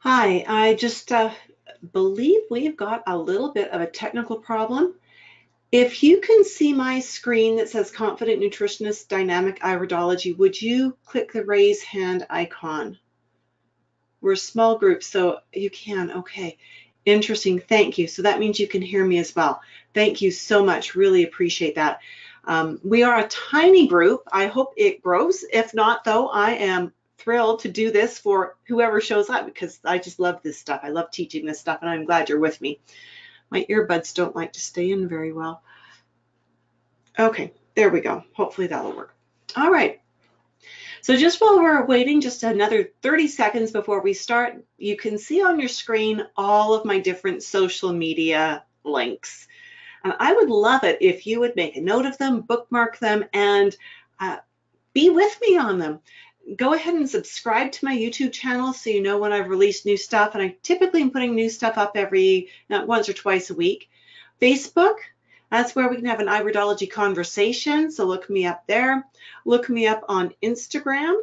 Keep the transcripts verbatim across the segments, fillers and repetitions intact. Hi, I just uh, believe we've got a little bit of a technical problem. If you can see my screen that says Confident Nutritionist Dynamic Iridology, would you click the raise hand icon? We're a small group, so you can. Okay, interesting. Thank you. So that means you can hear me as well. Thank you so much. Really appreciate that. Um, we are a tiny group. I hope it grows. If not, though, I am thrilled to do this for whoever shows up because I just love this stuff. I love teaching this stuff, and I'm glad you're with me. My earbuds don't like to stay in very well. Okay, there we go. Hopefully that'll work. All right. So just while we're waiting just another thirty seconds before we start, you can see on your screen all of my different social media links. And I would love it if you would make a note of them, bookmark them, and uh, be with me on them. Go ahead and subscribe to my YouTube channel so you know when I've released new stuff. And I typically am putting new stuff up every, not once or twice a week. Facebook. That's where we can have an iridology conversation, so look me up there. Look me up on Instagram,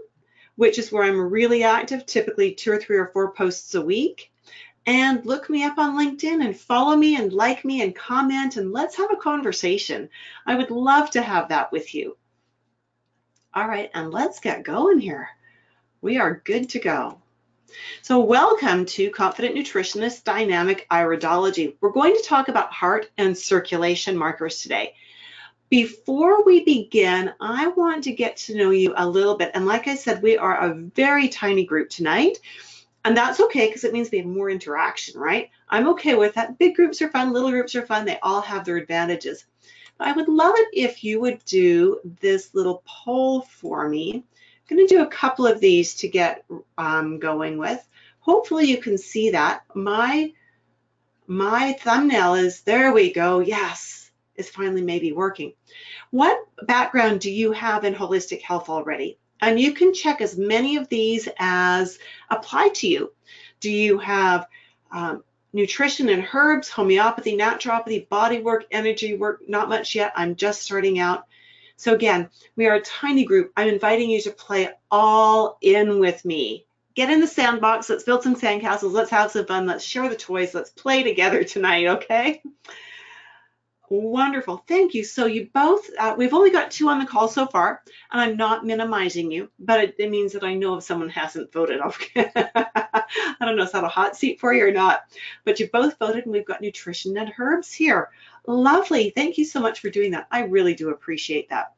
which is where I'm really active, typically two or three or four posts a week. And look me up on LinkedIn and follow me and like me and comment and let's have a conversation. I would love to have that with you. All right, and let's get going here. We are good to go. So welcome to Confident Nutritionist Dynamic Iridology. We're going to talk about heart and circulation markers today. Before we begin, I want to get to know you a little bit. And like I said, we are a very tiny group tonight. And that's okay because it means we have more interaction, right? I'm okay with that. Big groups are fun, little groups are fun. They all have their advantages. But I would love it if you would do this little poll for me. I'm going to do a couple of these to get um, going with. Hopefully you can see that. My, my thumbnail is, there we go, yes, it's finally maybe working. What background do you have in holistic health already? And you can check as many of these as apply to you. Do you have um, nutrition and herbs, homeopathy, naturopathy, body work, energy work? Not much yet, I'm just starting out. So again, we are a tiny group. I'm inviting you to play all in with me. Get in the sandbox, let's build some sandcastles, let's have some fun, let's share the toys, let's play together tonight, okay? Wonderful, thank you. So you both, uh, we've only got two on the call so far, and I'm not minimizing you, but it, it means that I know if someone hasn't voted, I don't know if that's a hot seat for you or not, but you both voted and we've got nutrition and herbs here. Lovely, thank you so much for doing that. I really do appreciate that.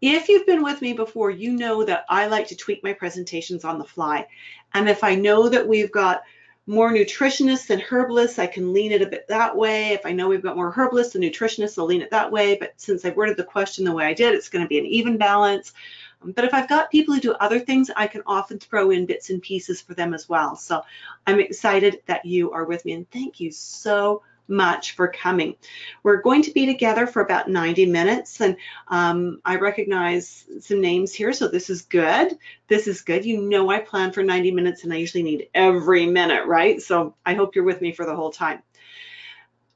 If you've been with me before, you know that I like to tweak my presentations on the fly. And if I know that we've got more nutritionists than herbalists, I can lean it a bit that way. If I know we've got more herbalists than nutritionists, I'll lean it that way. But since I worded the question the way I did, it's going to be an even balance. But if I've got people who do other things, I can often throw in bits and pieces for them as well. So I'm excited that you are with me, and thank you so much. much for coming. We're going to be together for about ninety minutes, and um, I recognize some names here, so this is good. This is good. You know I plan for ninety minutes, and I usually need every minute, right? So I hope you're with me for the whole time.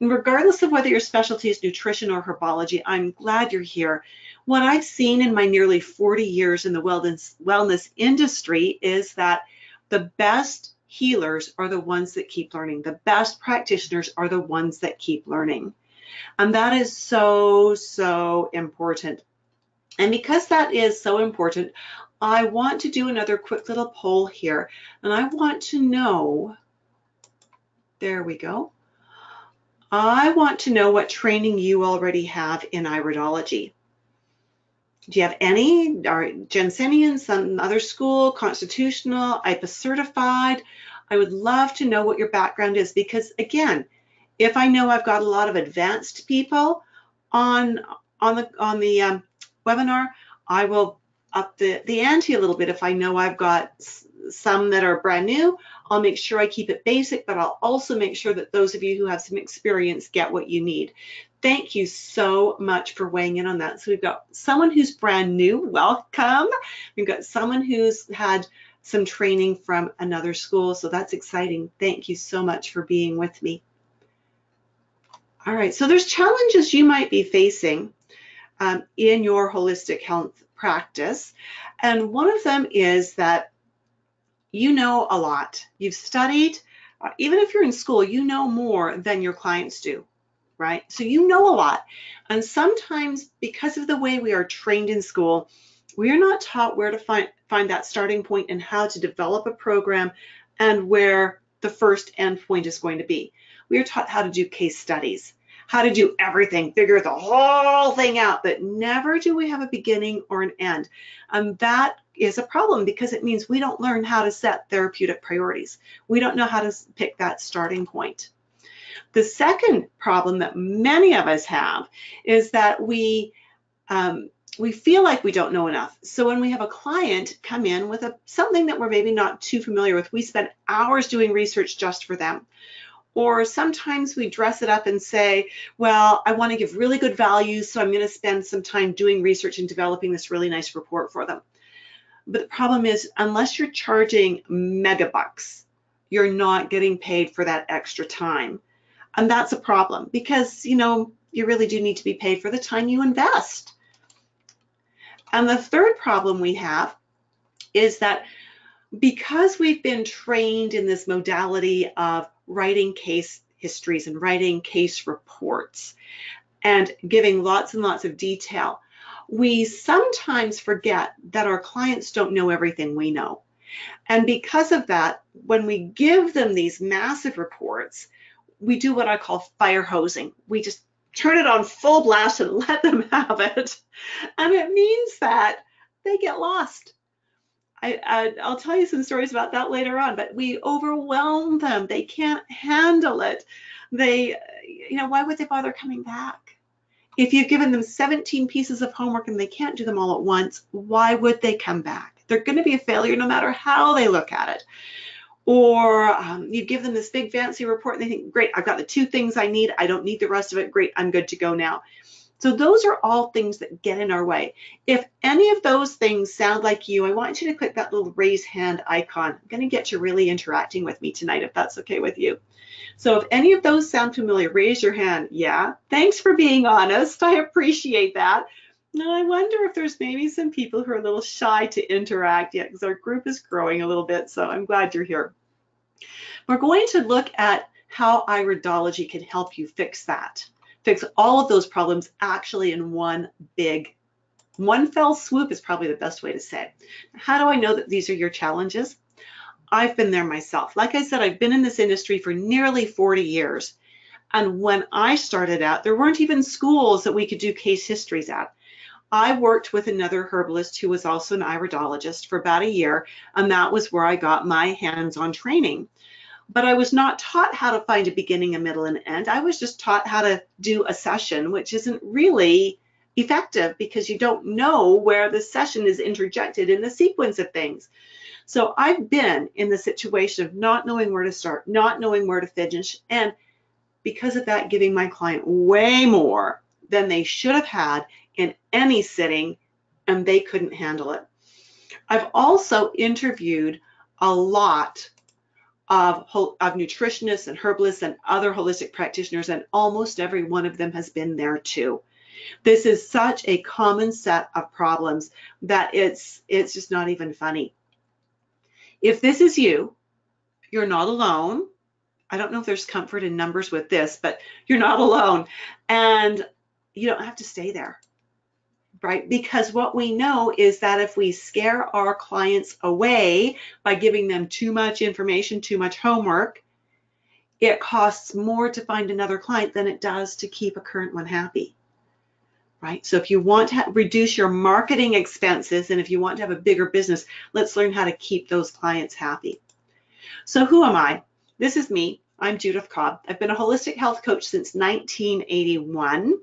And regardless of whether your specialty is nutrition or herbology, I'm glad you're here. What I've seen in my nearly forty years in the wellness, wellness industry is that the best healers are the ones that keep learning. The best practitioners are the ones that keep learning. And that is so, so important. And because that is so important, I want to do another quick little poll here. And I want to know, there we go. I want to know what training you already have in iridology. Do you have any? Are Jansenian, some other school, constitutional, I P A certified? I would love to know what your background is because, again, if I know I've got a lot of advanced people on on the on the um, webinar, I will up the the ante a little bit. If I know I've got some that are brand new, I'll make sure I keep it basic, but I'll also make sure that those of you who have some experience get what you need. Thank you so much for weighing in on that. So we've got someone who's brand new, welcome. We've got someone who's had some training from another school, so that's exciting. Thank you so much for being with me. All right, so there's challenges you might be facing um, in your holistic health practice. And one of them is that you know a lot. You've studied, uh, even if you're in school, you know more than your clients do, right? So you know a lot. And sometimes because of the way we are trained in school, we're not taught where to find, find that starting point and how to develop a program and where the first end point is going to be. We are taught how to do case studies, how to do everything, figure the whole thing out, but never do we have a beginning or an end. And that is a problem because it means we don't learn how to set therapeutic priorities. We don't know how to pick that starting point. The second problem that many of us have is that we, um, we feel like we don't know enough. So when we have a client come in with a, something that we're maybe not too familiar with, we spend hours doing research just for them. Or sometimes we dress it up and say, well, I want to give really good value, so I'm going to spend some time doing research and developing this really nice report for them. But the problem is, unless you're charging mega bucks, you're not getting paid for that extra time. And that's a problem because, you know, you really do need to be paid for the time you invest. And the third problem we have is that because we've been trained in this modality of writing case histories and writing case reports and giving lots and lots of detail, we sometimes forget that our clients don't know everything we know. And because of that, when we give them these massive reports, we do what I call fire hosing. We just turn it on full blast and let them have it. And it means that they get lost. I, I, I'll tell you some stories about that later on, but we overwhelm them. They can't handle it. They, you know, why would they bother coming back? If you've given them seventeen pieces of homework and they can't do them all at once, why would they come back? They're going to be a failure no matter how they look at it. Or um, you give them this big fancy report and they think, great, I've got the two things I need. I don't need the rest of it. Great, I'm good to go now. So those are all things that get in our way. If any of those things sound like you, I want you to click that little raise hand icon. I'm going to get you really interacting with me tonight, if that's okay with you. So if any of those sound familiar, raise your hand. Yeah, thanks for being honest. I appreciate that. Now I wonder if there's maybe some people who are a little shy to interact yet, because our group is growing a little bit, so I'm glad you're here. We're going to look at how iridology can help you fix that. Fix all of those problems actually in one big, one fell swoop is probably the best way to say it. How do I know that these are your challenges? I've been there myself. Like I said, I've been in this industry for nearly forty years. And when I started out, there weren't even schools that we could do case histories at. I worked with another herbalist who was also an iridologist for about a year, and that was where I got my hands-on training. But I was not taught how to find a beginning, a middle, and an end. I was just taught how to do a session, which isn't really effective because you don't know where the session is interjected in the sequence of things. So I've been in the situation of not knowing where to start, not knowing where to finish, and because of that, giving my client way more than they should have had in any sitting, and they couldn't handle it. I've also interviewed a lot Of, of nutritionists and herbalists and other holistic practitioners, and almost every one of them has been there too. This is such a common set of problems that it's it's just not even funny. If this is you, you're not alone. I don't know if there's comfort in numbers with this, but you're not alone, and you don't have to stay there, right? Because what we know is that if we scare our clients away by giving them too much information, too much homework, it costs more to find another client than it does to keep a current one happy, right? So if you want to reduce your marketing expenses and if you want to have a bigger business, let's learn how to keep those clients happy. So who am I? This is me. I'm Judith Cobb. I've been a holistic health coach since nineteen eighty-one.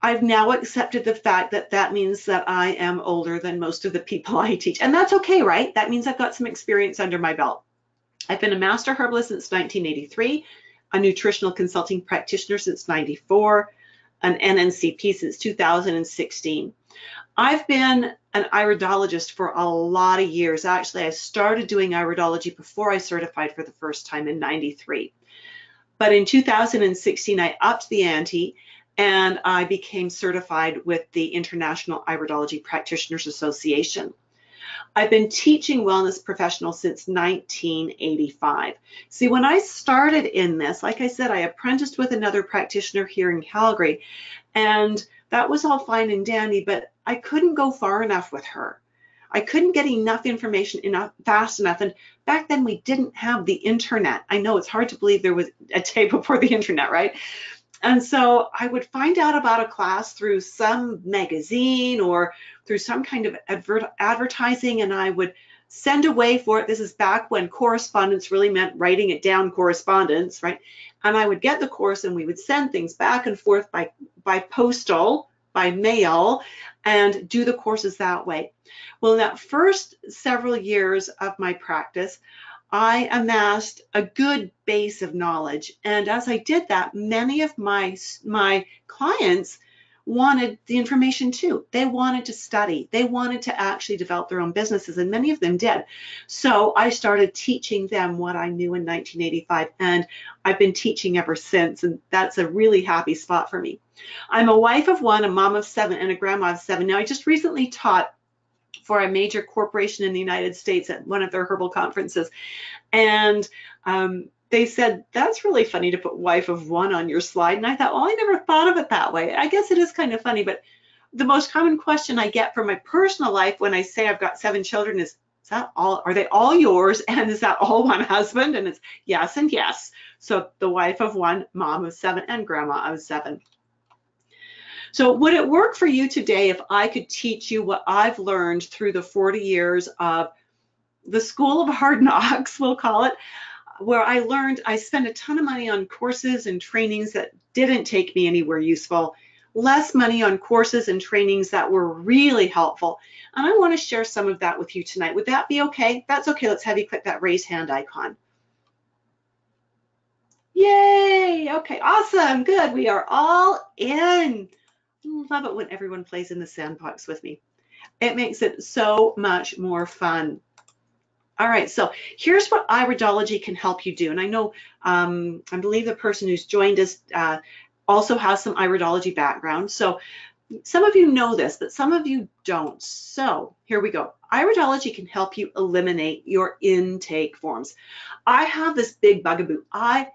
I've now accepted the fact that that means that I am older than most of the people I teach. And that's okay, right? That means I've got some experience under my belt. I've been a master herbalist since nineteen eighty-three, a nutritional consulting practitioner since ninety-four, an N N C P since two thousand sixteen. I've been an iridologist for a lot of years. Actually, I started doing iridology before I certified for the first time in ninety-three. But in two thousand sixteen, I upped the ante and I became certified with the International Iridology Practitioners Association. I've been teaching wellness professionals since nineteen eighty-five. See, when I started in this, like I said, I apprenticed with another practitioner here in Calgary, and that was all fine and dandy, but I couldn't go far enough with her. I couldn't get enough information enough fast enough, and back then we didn't have the internet. I know it's hard to believe there was a day before the internet, right? And so I would find out about a class through some magazine or through some kind of advert advertising, and I would send away for it. This is back when correspondence really meant writing it down, correspondence, right? And I would get the course, and we would send things back and forth by, by postal, by mail, and do the courses that way. Well, in that first several years of my practice, I amassed a good base of knowledge, and as I did that, many of my my clients wanted the information too. They wanted to study. They wanted to actually develop their own businesses, and many of them did. So I started teaching them what I knew in nineteen eighty-five, and I've been teaching ever since, and that's a really happy spot for me. I'm a wife of one, a mom of seven, and a grandma of seven. Now, I just recently taught for a major corporation in the United States at one of their herbal conferences. And um, they said, that's really funny to put wife of one on your slide. And I thought, well, I never thought of it that way. I guess it is kind of funny, but the most common question I get from my personal life when I say I've got seven children is, is that all, are they all yours? And is that all one husband? And it's yes and yes. So the wife of one, mom of seven, and grandma of seven. So would it work for you today if I could teach you what I've learned through the forty years of the School of Hard Knocks, we'll call it, where I learned, I spent a ton of money on courses and trainings that didn't take me anywhere useful, less money on courses and trainings that were really helpful. And I want to share some of that with you tonight. Would that be okay? That's okay. Let's have you click that raise hand icon. Yay. Okay. Awesome. Good. We are all in. Love it when everyone plays in the sandbox with me. It makes it so much more fun. All right, so here's what iridology can help you do. And I know, um, I believe the person who's joined us uh, also has some iridology background. So some of you know this, but some of you don't. So here we go. Iridology can help you eliminate your intake forms. I have this big bugaboo. I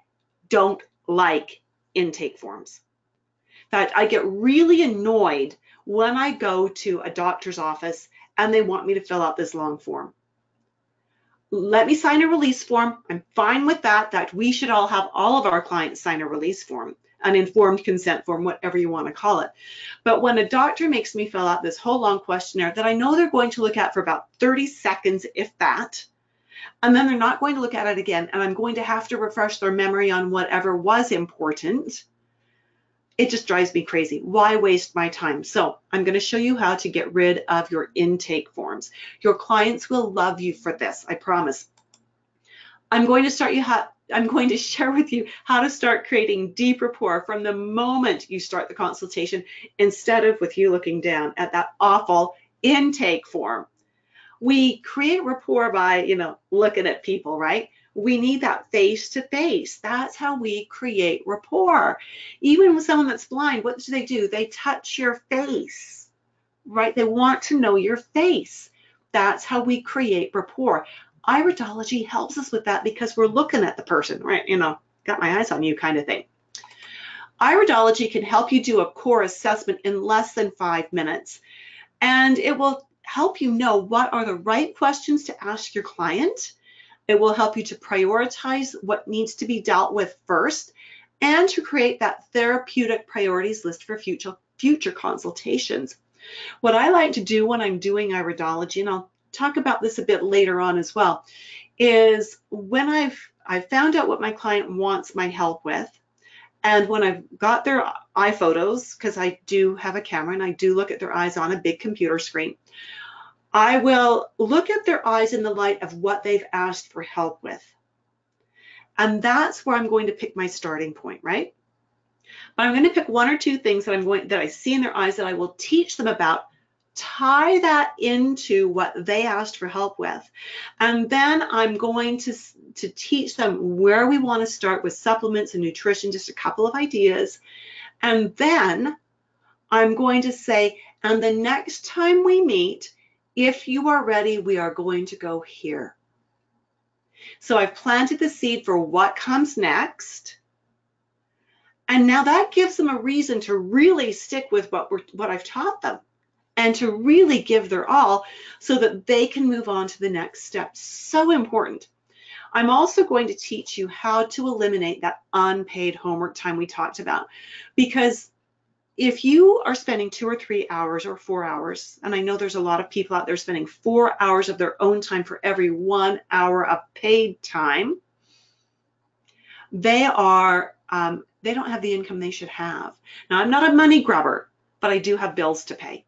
don't like intake forms. That I get really annoyed when I go to a doctor's office and they want me to fill out this long form. Let me sign a release form. I'm fine with that. That we should all have all of our clients sign a release form, an informed consent form, whatever you want to call it. But when a doctor makes me fill out this whole long questionnaire that I know they're going to look at for about thirty seconds, if that, and then they're not going to look at it again, and I'm going to have to refresh their memory on whatever was important, it just drives me crazy. Why waste my time? So I'm going to show you how to get rid of your intake forms. Your clients will love you for this, I promise. I'm going to start you how, I'm going to share with you how to start creating deep rapport from the moment you start the consultation, instead of with you looking down at that awful intake form. We create rapport by, you know, looking at people, right? We need that face to face. That's how we create rapport. Even with someone that's blind, what do they do? They touch your face, right? They want to know your face. That's how we create rapport. Iridology helps us with that because we're looking at the person, right? You know, got my eyes on you kind of thing. Iridology can help you do a core assessment in less than five minutes, and it will help you know what are the right questions to ask your client. It will help you to prioritize what needs to be dealt with first, and to create that therapeutic priorities list for future future consultations. What I like to do when I'm doing iridology, and I'll talk about this a bit later on as well, is when I've, I've found out what my client wants my help with, and when I've got their eye photos, because I do have a camera and I do look at their eyes on a big computer screen, I will look at their eyes in the light of what they've asked for help with. And that's where I'm going to pick my starting point, right? But I'm going to pick one or two things that I'm going that I see in their eyes that I will teach them about tie that into what they asked for help with. And then I'm going to, to teach them where we want to start with supplements and nutrition, just a couple of ideas. And then I'm going to say, and the next time we meet, if you are ready, we are going to go here. So I've planted the seed for what comes next. And now that gives them a reason to really stick with what we're, what I've taught them, and to really give their all so that they can move on to the next step. So important. I'm also going to teach you how to eliminate that unpaid homework time we talked about, because if you are spending two or three hours or four hours, and I know there's a lot of people out there spending four hours of their own time for every one hour of paid time, they are um, they don't have the income they should have. Now, I'm not a money grubber, but I do have bills to pay.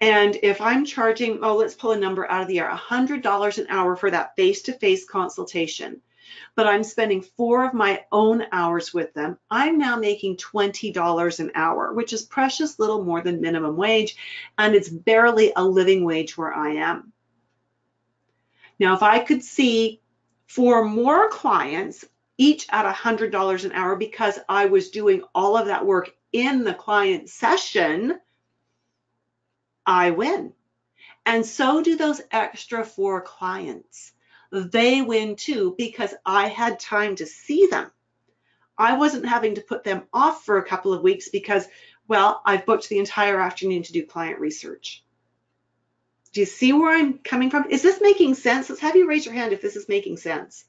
And if I'm charging, oh, let's pull a number out of the air, one hundred dollars an hour for that face-to-face consultation, but I'm spending four of my own hours with them, I'm now making twenty dollars an hour, which is precious little more than minimum wage, and it's barely a living wage where I am. Now, if I could see four more clients, each at one hundred dollars an hour, because I was doing all of that work in the client session, I win. And so do those extra four clients. They win too, because I had time to see them. I wasn't having to put them off for a couple of weeks because, well, I've booked the entire afternoon to do client research. Do you see where I'm coming from? Is this making sense? Let's have you raise your hand if this is making sense.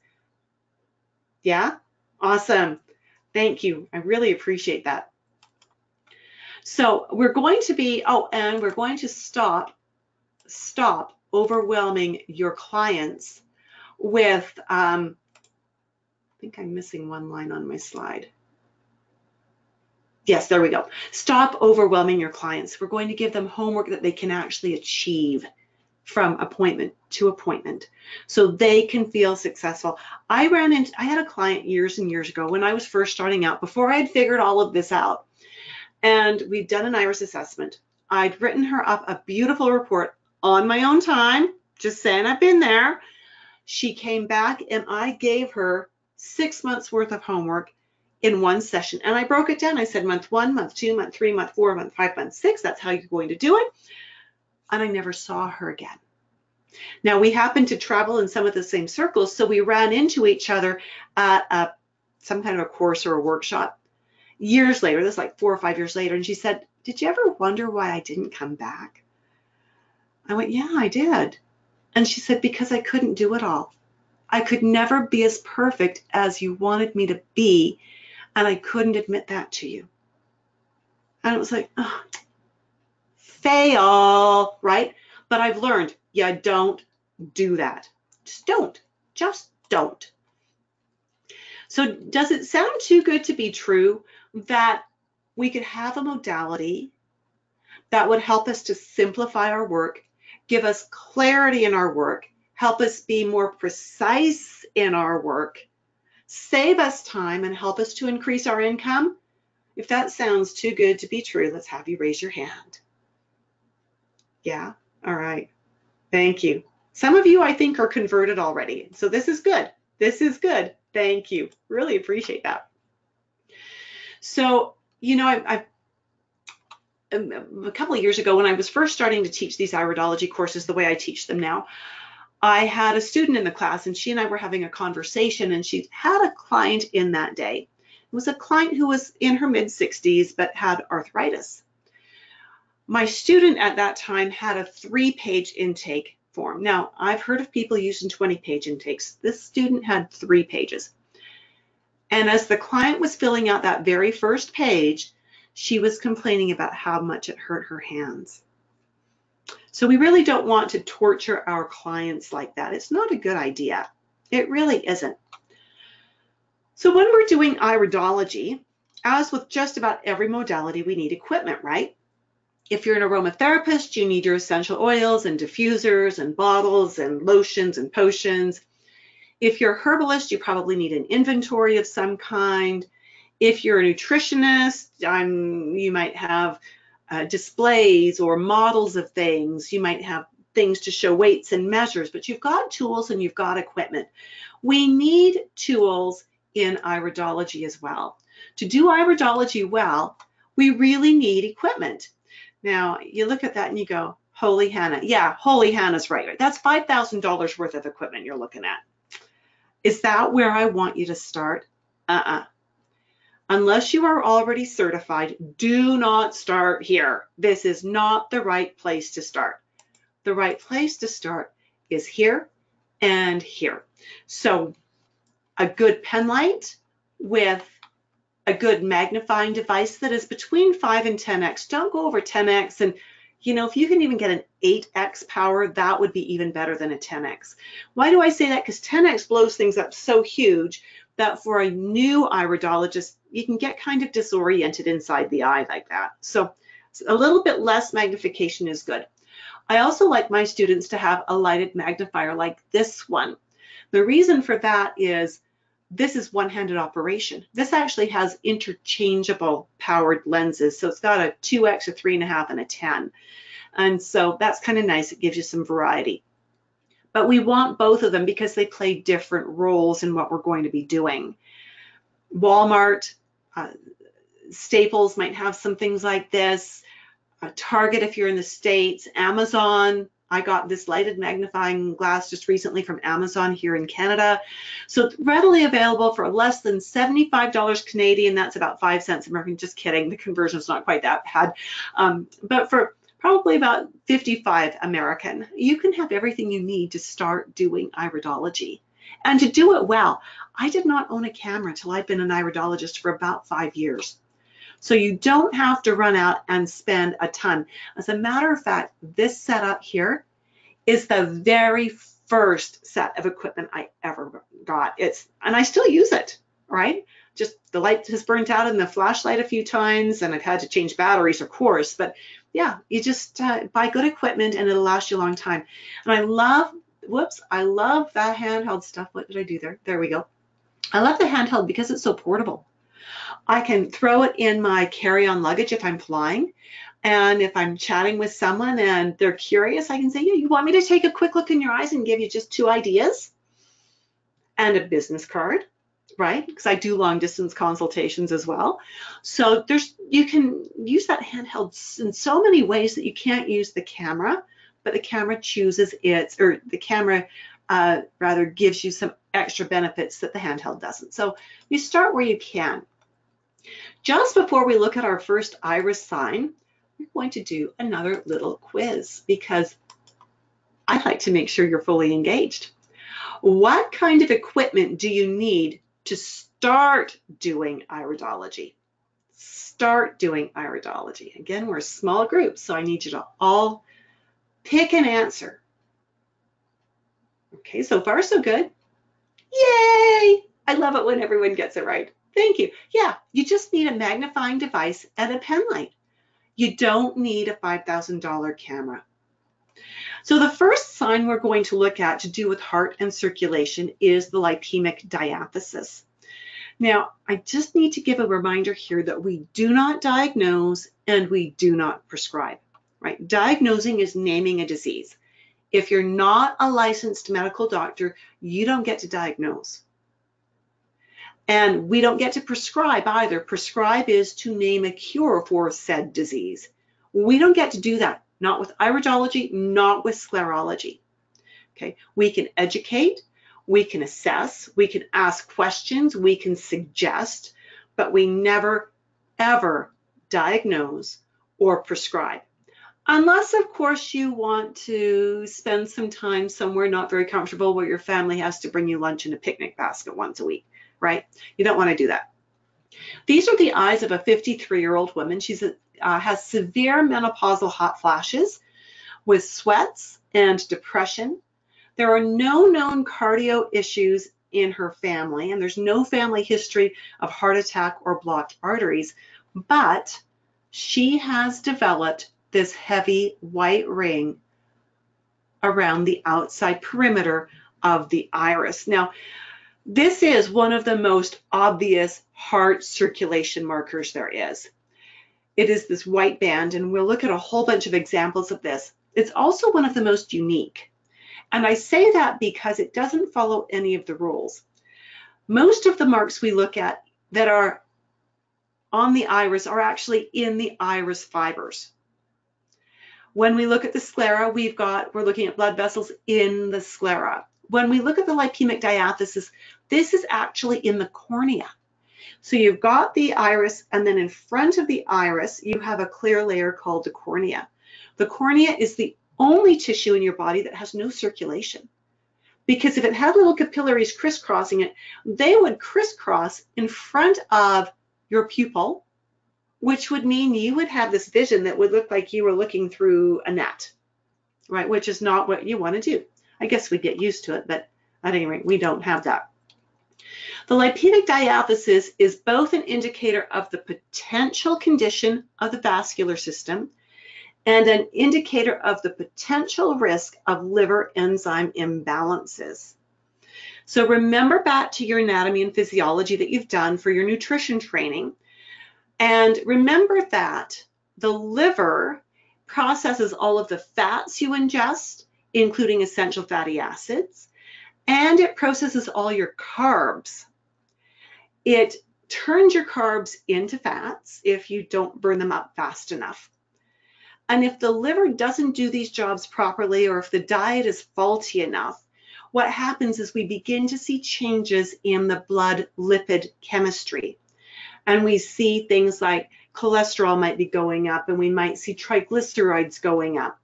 Yeah? Awesome. Thank you. I really appreciate that. So we're going to be, oh, and we're going to stop, stop overwhelming your clients with, um, I think I'm missing one line on my slide. Yes, there we go. Stop overwhelming your clients. We're going to give them homework that they can actually achieve from appointment to appointment so they can feel successful. I ran into, I had a client years and years ago when I was first starting out, before I had figured all of this out. And we'd done an iris assessment. I'd written her up a beautiful report on my own time, just saying I've been there. She came back and I gave her six months worth of homework in one session. And I broke it down. I said month one, month two, month three, month four, month five, month six. That's how you're going to do it. And I never saw her again. Now, we happened to travel in some of the same circles, so we ran into each other at a, some kind of a course or a workshop. Years later, this is like four or five years later, and she said, did you ever wonder why I didn't come back? I went, yeah, I did. And she said, because I couldn't do it all. I could never be as perfect as you wanted me to be, and I couldn't admit that to you. And it was like, oh, fail, right? But I've learned, yeah, don't do that. Just don't. Just don't. So does it sound too good to be true that we could have a modality that would help us to simplify our work, give us clarity in our work, help us be more precise in our work, save us time, and help us to increase our income? If that sounds too good to be true, let's have you raise your hand. Yeah, all right, thank you. Some of you, I think, are converted already, so this is good, this is good. Thank you. Really appreciate that. So, you know, I, I, a couple of years ago when I was first starting to teach these iridology courses the way I teach them now, I had a student in the class and she and I were having a conversation, and she had a client in that day. It was a client who was in her mid sixties but had arthritis. My student at that time had a three-page intake form. Now, I've heard of people using twenty page intakes. This student had three pages. And as the client was filling out that very first page, she was complaining about how much it hurt her hands. So we really don't want to torture our clients like that. It's not a good idea. It really isn't. So when we're doing iridology, as with just about every modality, we need equipment, right? If you're an aromatherapist, you need your essential oils and diffusers and bottles and lotions and potions. If you're a herbalist, you probably need an inventory of some kind. If you're a nutritionist, I'm, you might have uh, displays or models of things. You might have things to show weights and measures, but you've got tools and you've got equipment. We need tools in iridology as well. To do iridology well, we really need equipment. Now, you look at that and you go, holy Hannah. Yeah, holy Hannah's right. That's five thousand dollars worth of equipment you're looking at. Is that where I want you to start? Uh-uh. Unless you are already certified, do not start here. This is not the right place to start. The right place to start is here and here. So a good pen light with a good magnifying device that is between five and ten X. Don't go over ten X, and you know, if you can even get an eight X power, that would be even better than a ten X. Why do I say that? Because ten X blows things up so huge that for a new iridologist, you can get kind of disoriented inside the eye like that. So a little bit less magnification is good. I also like my students to have a lighted magnifier like this one. The reason for that is this is one-handed operation. This actually has interchangeable powered lenses. So it's got a two X, a three and a half, and a ten. And so that's kind of nice. It gives you some variety. But we want both of them because they play different roles in what we're going to be doing. Walmart, uh, Staples might have some things like this. Uh, Target if you're in the States, Amazon. I got this lighted magnifying glass just recently from Amazon here in Canada. So it's readily available for less than seventy-five dollars Canadian. That's about five cents American. Just kidding. The conversion's not quite that bad. Um, but for probably about fifty-five American, you can have everything you need to start doing iridology and to do it well. I did not own a camera till I've been an iridologist for about five years. So you don't have to run out and spend a ton. As a matter of fact, this setup here is the very first set of equipment I ever got. It's, and I still use it, right? Just the light has burnt out in the flashlight a few times, and I've had to change batteries, of course. But yeah, you just uh, buy good equipment and it'll last you a long time. And I love, whoops, I love that handheld stuff. What did I do there? There we go. I love the handheld because it's so portable. I can throw it in my carry-on luggage if I'm flying, and if I'm chatting with someone and they're curious, I can say, yeah, you want me to take a quick look in your eyes and give you just two ideas and a business card, right? Because I do long-distance consultations as well. So there's, you can use that handheld in so many ways that you can't use the camera, but the camera chooses its, or the camera uh, rather gives you some extra benefits that the handheld doesn't. So you start where you can. Just before we look at our first iris sign, we're going to do another little quiz because I like to make sure you're fully engaged. What kind of equipment do you need to start doing iridology? Start doing iridology. Again, we're a small group, so I need you to all pick an answer. Okay, so far so good. Yay! I love it when everyone gets it right. Thank you. Yeah, you just need a magnifying device and a pen light. You don't need a five thousand dollar camera. So the first sign we're going to look at to do with heart and circulation is the lipemic diathesis. Now, I just need to give a reminder here that we do not diagnose and we do not prescribe, right? Diagnosing is naming a disease. If you're not a licensed medical doctor, you don't get to diagnose. And we don't get to prescribe either. Prescribe is to name a cure for said disease. We don't get to do that, not with iridology, not with sclerology. Okay, we can educate, we can assess, we can ask questions, we can suggest, but we never, ever diagnose or prescribe. Unless, of course, you want to spend some time somewhere not very comfortable where your family has to bring you lunch in a picnic basket once a week. Right? You don't want to do that. These are the eyes of a fifty-three-year-old woman. She's a, uh, has severe menopausal hot flashes with sweats and depression. There are no known cardio issues in her family, and there's no family history of heart attack or blocked arteries, but she has developed this heavy white ring around the outside perimeter of the iris. Now, this is one of the most obvious heart circulation markers there is. It is this white band, and we'll look at a whole bunch of examples of this. It's also one of the most unique. And I say that because it doesn't follow any of the rules. Most of the marks we look at that are on the iris are actually in the iris fibers. When we look at the sclera, we've got, we're looking at blood vessels in the sclera. When we look at the lipemic diathesis, this is actually in the cornea. So you've got the iris, and then in front of the iris, you have a clear layer called the cornea. The cornea is the only tissue in your body that has no circulation, because if it had little capillaries crisscrossing it, they would crisscross in front of your pupil, which would mean you would have this vision that would look like you were looking through a net, right? Which is not what you want to do. I guess we get used to it, but at any rate, we don't have that. The lipemic diathesis is both an indicator of the potential condition of the vascular system and an indicator of the potential risk of liver enzyme imbalances. So remember back to your anatomy and physiology that you've done for your nutrition training, and remember that the liver processes all of the fats you ingest, including essential fatty acids, and it processes all your carbs. It turns your carbs into fats if you don't burn them up fast enough. And if the liver doesn't do these jobs properly, or if the diet is faulty enough, what happens is we begin to see changes in the blood lipid chemistry. And we see things like cholesterol might be going up, and we might see triglycerides going up.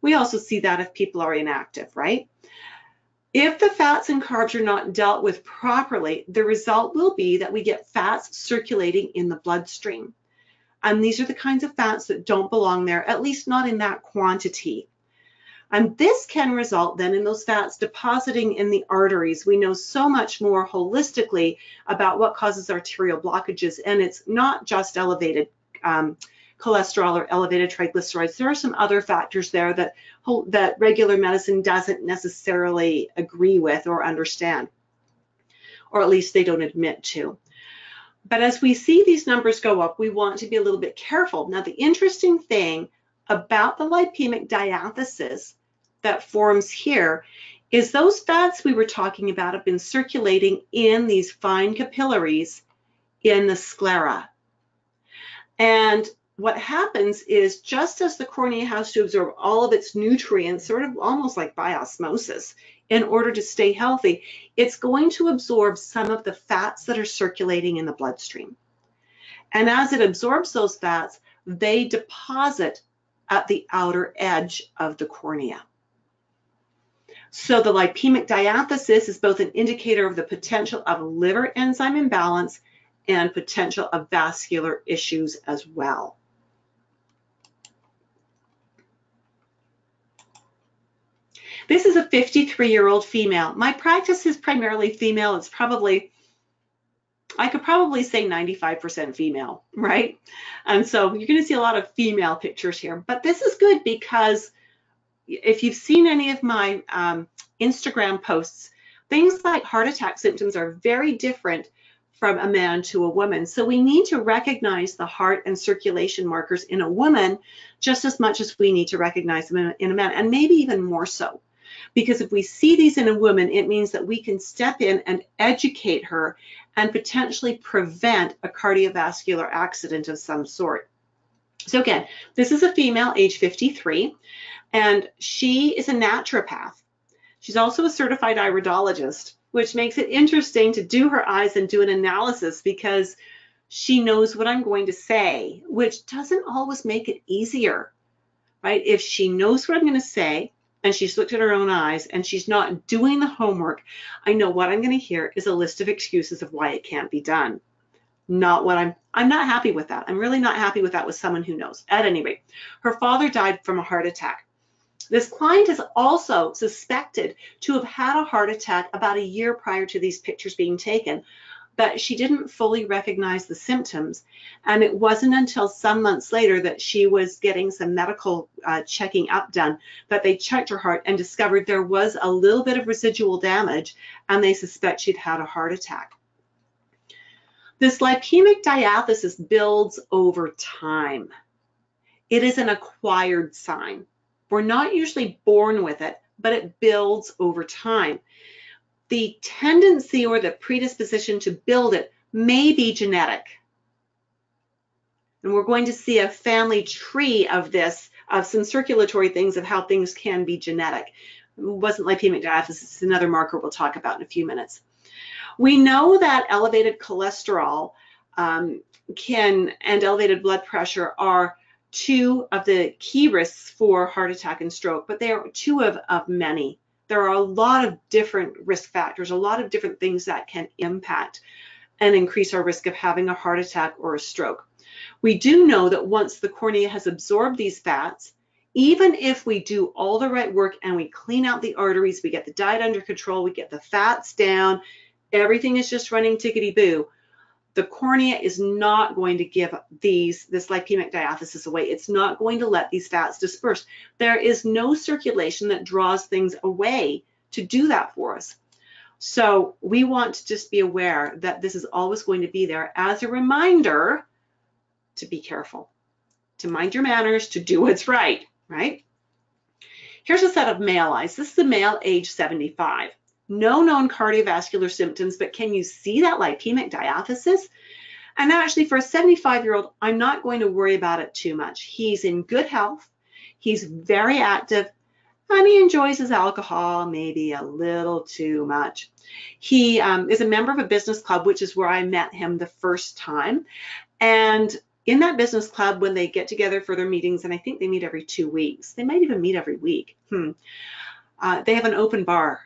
We also see that if people are inactive, right? If the fats and carbs are not dealt with properly, the result will be that we get fats circulating in the bloodstream. And these are the kinds of fats that don't belong there, at least not in that quantity. And this can result then in those fats depositing in the arteries. We know so much more holistically about what causes arterial blockages, and it's not just elevated um, cholesterol or elevated triglycerides. There are some other factors there that, that regular medicine doesn't necessarily agree with or understand, or at least they don't admit to. But as we see these numbers go up, we want to be a little bit careful. Now, the interesting thing about the lipemic diathesis that forms here is those fats we were talking about have been circulating in these fine capillaries in the sclera. And what happens is, just as the cornea has to absorb all of its nutrients, sort of almost like by osmosis, in order to stay healthy, it's going to absorb some of the fats that are circulating in the bloodstream. And as it absorbs those fats, they deposit at the outer edge of the cornea. So the lipemic diathesis is both an indicator of the potential of liver enzyme imbalance and potential of vascular issues as well. This is a fifty-three-year-old female. My practice is primarily female. It's probably, I could probably say ninety-five percent female, right? And so you're going to see a lot of female pictures here. But this is good because if you've seen any of my um, Instagram posts, things like heart attack symptoms are very different from a man to a woman. So we need to recognize the heart and circulation markers in a woman just as much as we need to recognize them in a man, and maybe even more so. Because if we see these in a woman, it means that we can step in and educate her and potentially prevent a cardiovascular accident of some sort. So again, this is a female, age fifty-three, and she is a naturopath. She's also a certified iridologist, which makes it interesting to do her eyes and do an analysis, because she knows what I'm going to say, which doesn't always make it easier, right? If she knows what I'm going to say, and she's looked at her own eyes, and she's not doing the homework, I know what I'm going to hear is a list of excuses of why it can't be done. Not what I'm, I'm not happy with that. I'm really not happy with that with someone who knows. At any rate, her father died from a heart attack. This client is also suspected to have had a heart attack about a year prior to these pictures being taken, but she didn't fully recognize the symptoms. And it wasn't until some months later that she was getting some medical uh, checking up done that they checked her heart and discovered there was a little bit of residual damage, and they suspect she'd had a heart attack. This lipemic diathesis builds over time. It is an acquired sign. We're not usually born with it, but it builds over time. The tendency or the predisposition to build it may be genetic. And we're going to see a family tree of this, of some circulatory things of how things can be genetic. It wasn't lipemic diathesis, it's another marker we'll talk about in a few minutes. We know that elevated cholesterol um, can and elevated blood pressure are two of the key risks for heart attack and stroke, but they are two of, of many. There are a lot of different risk factors, a lot of different things that can impact and increase our risk of having a heart attack or a stroke. We do know that once the cornea has absorbed these fats, even if we do all the right work and we clean out the arteries, we get the diet under control, we get the fats down, everything is just running tickety-boo, the cornea is not going to give these, this lipemic diathesis away. It's not going to let these fats disperse. There is no circulation that draws things away to do that for us. So we want to just be aware that this is always going to be there as a reminder to be careful, to mind your manners, to do what's right, right? Here's a set of male eyes. This is a male age seventy-five. No known cardiovascular symptoms, but can you see that lipemic diathesis? And actually for a seventy-five-year-old, I'm not going to worry about it too much. He's in good health, he's very active, and he enjoys his alcohol maybe a little too much. He um, is a member of a business club, which is where I met him the first time. And in that business club, when they get together for their meetings, and I think they meet every two weeks, they might even meet every week, hmm. uh, they have an open bar.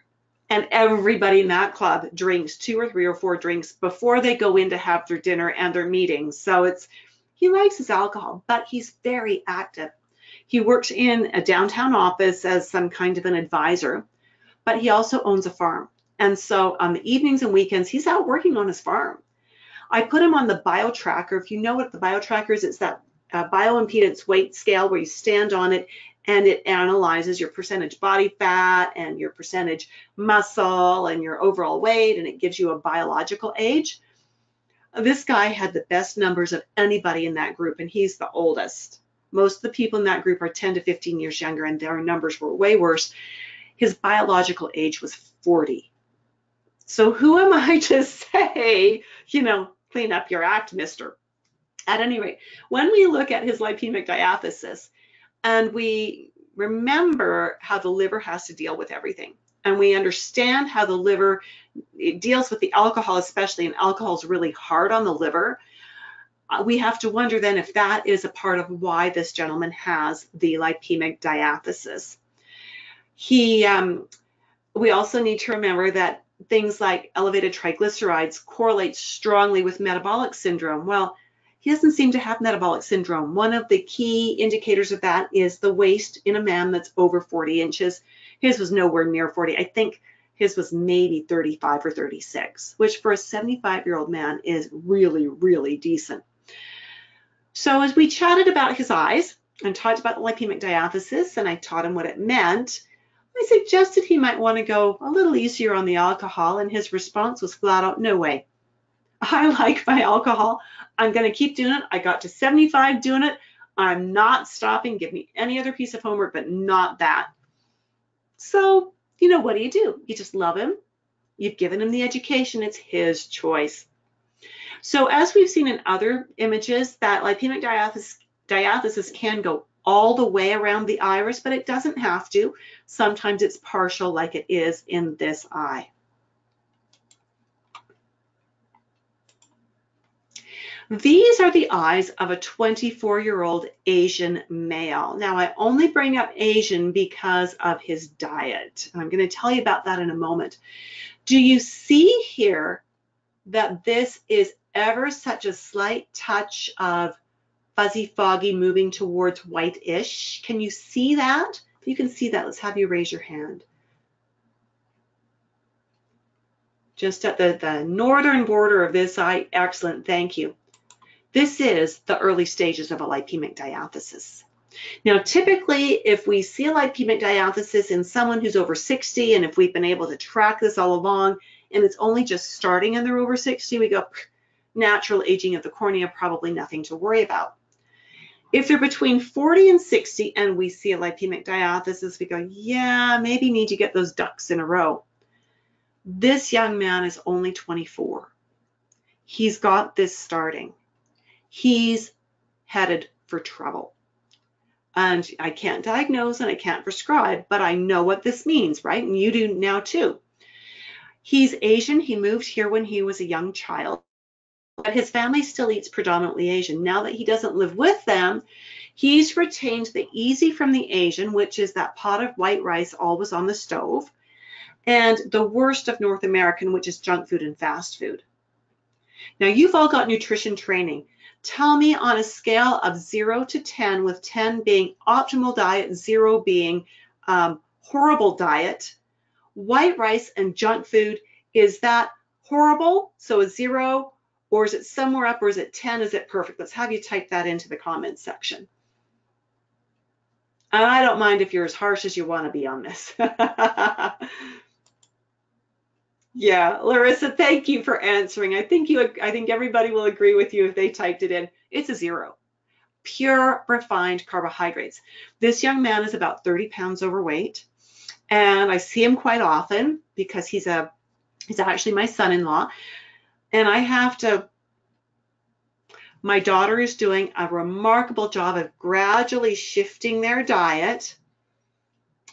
And everybody in that club drinks two or three or four drinks before they go in to have their dinner and their meetings. So it's, he likes his alcohol, but he's very active. He works in a downtown office as some kind of an advisor, but he also owns a farm. And so on the evenings and weekends, he's out working on his farm. I put him on the BioTracker. If you know what the BioTracker is, it's that uh, bioimpedance weight scale where you stand on it and it analyzes your percentage body fat and your percentage muscle and your overall weight, and it gives you a biological age. This guy had the best numbers of anybody in that group, and he's the oldest. Most of the people in that group are ten to fifteen years younger, and their numbers were way worse. His biological age was forty. So who am I to say, you know, clean up your act, mister? At any rate, when we look at his lipemic diathesis, and we remember how the liver has to deal with everything. And we understand how the liver it deals with the alcohol, especially, and alcohol is really hard on the liver. We have to wonder then if that is a part of why this gentleman has the lipemic diathesis. He, um, we also need to remember that things like elevated triglycerides correlate strongly with metabolic syndrome. Well, he doesn't seem to have metabolic syndrome. One of the key indicators of that is the waist in a man that's over forty inches. His was nowhere near forty. I think his was maybe thirty-five or thirty-six, which for a seventy-five-year-old man is really, really decent. So as we chatted about his eyes and talked about the lipemic diathesis, and I taught him what it meant, I suggested he might want to go a little easier on the alcohol, and his response was flat out, no way. I like my alcohol. I'm going to keep doing it. I got to seventy-five doing it. I'm not stopping. Give me any other piece of homework, but not that. So, you know, what do you do? You just love him. You've given him the education. It's his choice. So as we've seen in other images, that lipemic diathesis, diathesis can go all the way around the iris, but it doesn't have to. Sometimes it's partial, like it is in this eye. These are the eyes of a twenty-four-year-old Asian male. Now, I only bring up Asian because of his diet. And I'm going to tell you about that in a moment. Do you see here that this is ever such a slight touch of fuzzy, foggy, moving towards white-ish? Can you see that? If you can see that, let's have you raise your hand. Just at the, the northern border of this eye. Excellent. Thank you. This is the early stages of a lipemic diathesis. Now, typically, if we see a lipemic diathesis in someone who's over sixty, and if we've been able to track this all along, and it's only just starting and they're over sixty, we go, natural aging of the cornea, probably nothing to worry about. If they're between forty and sixty and we see a lipemic diathesis, we go, yeah, maybe need to get those ducks in a row. This young man is only twenty-four. He's got this starting. He's headed for trouble. And I can't diagnose and I can't prescribe, but I know what this means, right? And you do now too. He's Asian. He moved here when he was a young child, but his family still eats predominantly Asian. Now that he doesn't live with them, he's retained the easy from the Asian, which is that pot of white rice always on the stove, and the worst of North American, which is junk food and fast food. Now, you've all got nutrition training. Tell me on a scale of zero to ten, with ten being optimal diet, zero being um, horrible diet, white rice and junk food, is that horrible? So a zero, or is it somewhere up, or is it ten? Is it perfect? Let's have you type that into the comments section. And I don't mind if you're as harsh as you want to be on this. Yeah, Larissa, thank you for answering. I think you, I think everybody will agree with you if they typed it in. It's a zero. Pure refined carbohydrates. This young man is about thirty pounds overweight, and I see him quite often because he's a, he's actually my son-in-law. And I have to, my daughter is doing a remarkable job of gradually shifting their diet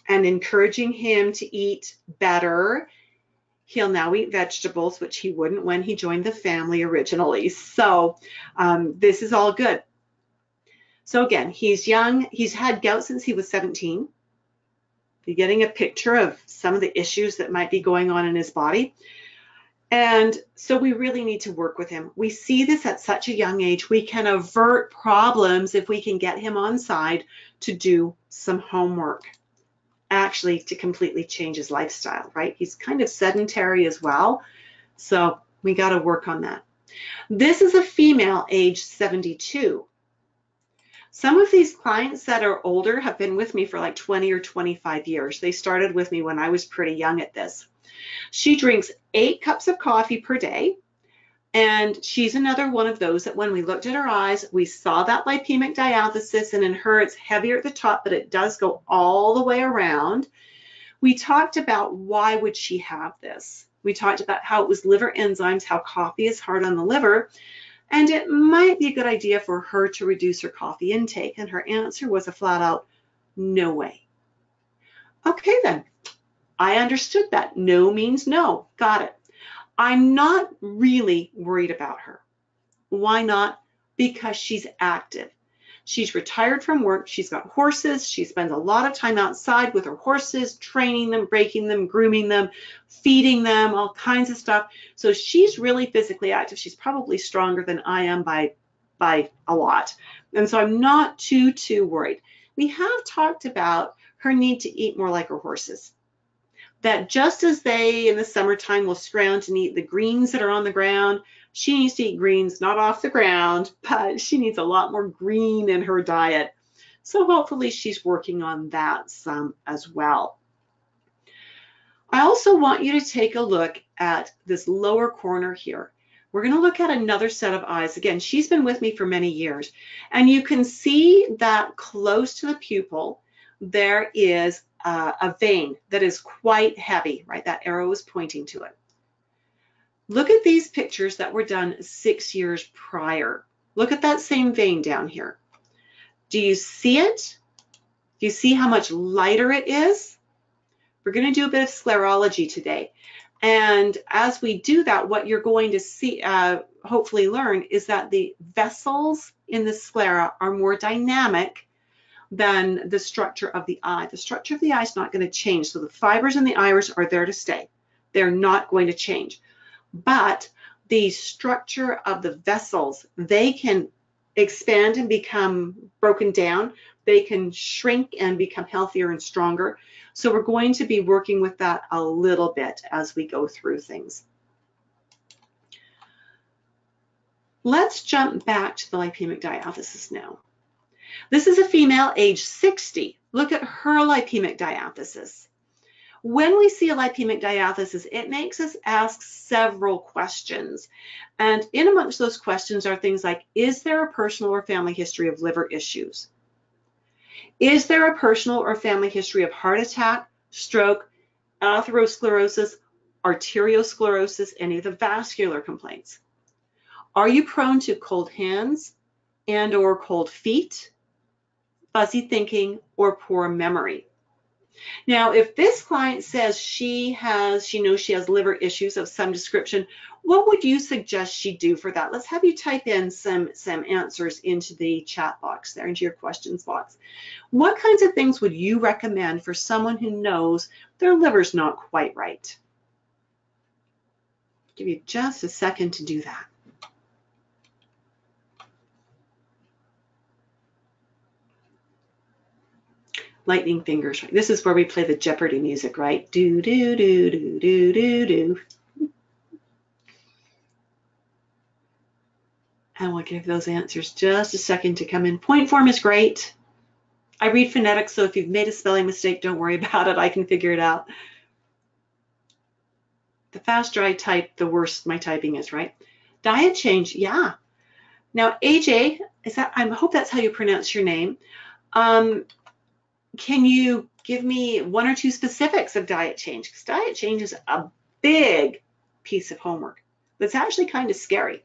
and encouraging him to eat better. He'll now eat vegetables, which he wouldn't when he joined the family originally. So um, this is all good. So again, he's young. He's had gout since he was seventeen. You're getting a picture of some of the issues that might be going on in his body. And so we really need to work with him. We see this at such a young age. We can avert problems if we can get him on side to do some homework, actually to completely change his lifestyle, right? He's kind of sedentary as well. So we got to work on that. This is a female age seventy-two. Some of these clients that are older have been with me for like twenty or twenty-five years. They started with me when I was pretty young at this. She drinks eight cups of coffee per day, and she's another one of those that when we looked at her eyes, we saw that lipemic diathesis, and in her it's heavier at the top, but it does go all the way around. We talked about why would she have this. We talked about how it was liver enzymes, how coffee is hard on the liver, and it might be a good idea for her to reduce her coffee intake, and her answer was a flat out no way. Okay then. I understood that. No means no. Got it. I'm not really worried about her. Why not? Because she's active. She's retired from work. She's got horses. She spends a lot of time outside with her horses, training them, breaking them, grooming them, feeding them, all kinds of stuff. So she's really physically active. She's probably stronger than I am by, by a lot. And so I'm not too, too worried. We have talked about her need to eat more like her horses. That just as they in the summertime will scrounge and eat the greens that are on the ground, she needs to eat greens, not off the ground, but she needs a lot more green in her diet. So hopefully she's working on that some as well. I also want you to take a look at this lower corner here. We're going to look at another set of eyes. Again, she's been with me for many years, and you can see that close to the pupil, there is Uh, a vein that is quite heavy, right? That arrow is pointing to it. Look at these pictures that were done six years prior. Look at that same vein down here. Do you see it? Do you see how much lighter it is? We're going to do a bit of sclerology today. And as we do that, what you're going to see, uh, hopefully learn, is that the vessels in the sclera are more dynamic than the structure of the eye. The structure of the eye is not going to change. So the fibers in the iris are there to stay. They're not going to change. But the structure of the vessels, they can expand and become broken down. They can shrink and become healthier and stronger. So we're going to be working with that a little bit as we go through things. Let's jump back to the lipemic diathesis now. This is a female age sixty. Look at her lipemic diathesis. when we see a lipemic diathesis, it makes us ask several questions. And in amongst those questions are things like, is there a personal or family history of liver issues? Is there a personal or family history of heart attack, stroke, atherosclerosis, arteriosclerosis, any of the vascular complaints? Are you prone to cold hands and or cold feet, fuzzy thinking, or poor memory? Now, if this client says she has, she knows she has liver issues of some description, what would you suggest she do for that? Let's have you type in some, some answers into the chat box there, into your questions box. What kinds of things would you recommend for someone who knows their liver's not quite right? Give you just a second to do that. Lightning fingers. This is where we play the Jeopardy music, right? Do, do, do, do, do, do, do. And we'll give those answers just a second to come in. Point form is great. I read phonetics, so if you've made a spelling mistake, don't worry about it. I can figure it out. The faster I type, the worse my typing is, right? Diet change, yeah. Now, A J, is that? I hope that's how you pronounce your name. Um, can you give me one or two specifics of diet change? Because diet change is a big piece of homework. That's actually kind of scary.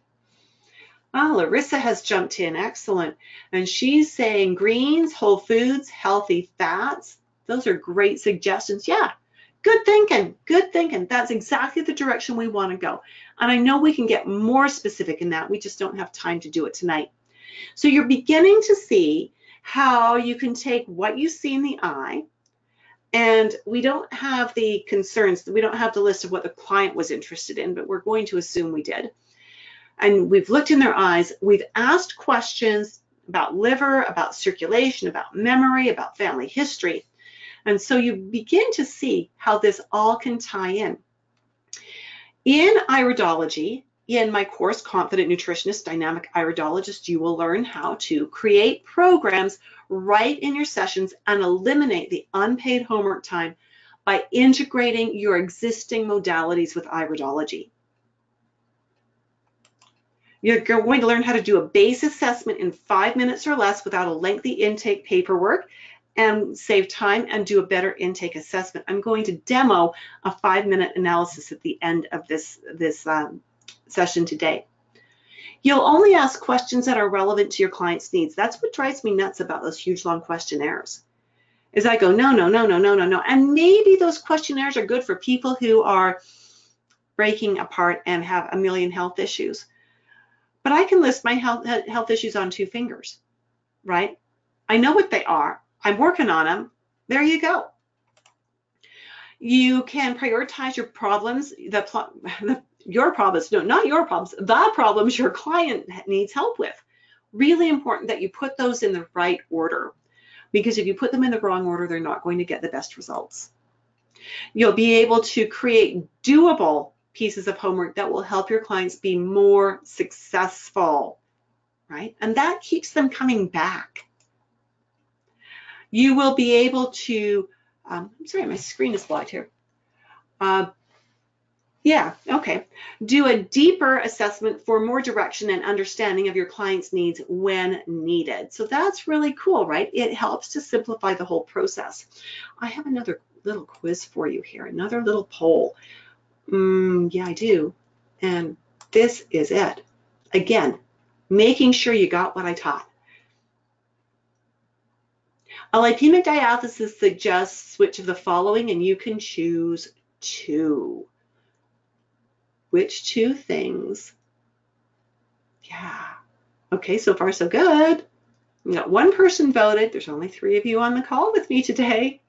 Ah, Larissa has jumped in, excellent. And she's saying greens, whole foods, healthy fats. Those are great suggestions, yeah. Good thinking, good thinking. That's exactly the direction we want to go. And I know we can get more specific in that. We just don't have time to do it tonight. So you're beginning to see how you can take what you see in the eye, and we don't have the concerns, we don't have the list of what the client was interested in, but we're going to assume we did. And we've looked in their eyes, we've asked questions about liver, about circulation, about memory, about family history. And so you begin to see how this all can tie in. In iridology, in my course, Confident Nutritionist Dynamic Iridologist, you will learn how to create programs right in your sessions and eliminate the unpaid homework time by integrating your existing modalities with iridology. You're going to learn how to do a base assessment in five minutes or less without a lengthy intake paperwork, and save time and do a better intake assessment. I'm going to demo a five-minute analysis at the end of this, this um, session today. You'll only ask questions that are relevant to your client's needs. That's what drives me nuts about those huge, long questionnaires, is I go, no, no, no, no, no, no, no. And maybe those questionnaires are good for people who are breaking apart and have a million health issues. But I can list my health, health issues on two fingers, right? I know what they are. I'm working on them. There you go. You can prioritize your problems, the, the your problems, no, not your problems, the problems your client needs help with. Really important that you put those in the right order, because if you put them in the wrong order, they're not going to get the best results. You'll be able to create doable pieces of homework that will help your clients be more successful, right? And that keeps them coming back. You will be able to, um, I'm sorry, my screen is blocked here. Uh, yeah, okay. Do a deeper assessment for more direction and understanding of your client's needs when needed. So that's really cool, right? It helps to simplify the whole process. I have another little quiz for you here, another little poll. Mm, yeah, I do. And this is it. Again, making sure you got what I taught. A lipemic diathesis suggests which of the following, and you can choose two. Which two things? Yeah. Okay, so far so good. We got one person voted. There's only three of you on the call with me today.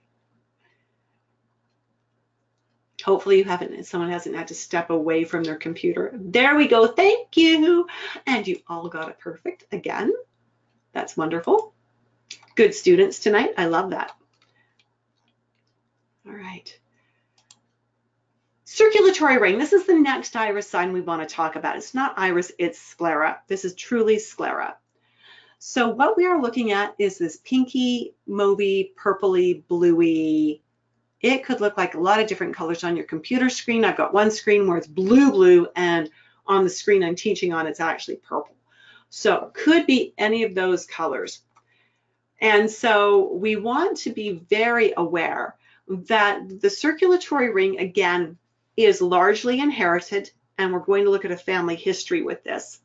Hopefully you haven't, someone hasn't had to step away from their computer. There we go. Thank you. And you all got it perfect again. That's wonderful. Good students tonight. I love that. All right. Circulatory ring. This is the next iris sign we want to talk about. It's not iris, it's sclera. This is truly sclera. So what we are looking at is this pinky, mauvey, purpley, bluey It could look like a lot of different colors on your computer screen. I've got one screen where it's blue, blue, and on the screen I'm teaching on, it's actually purple. So could be any of those colors. And so we want to be very aware that the circulatory ring, again, is largely inherited, and we're going to look at a family history with this.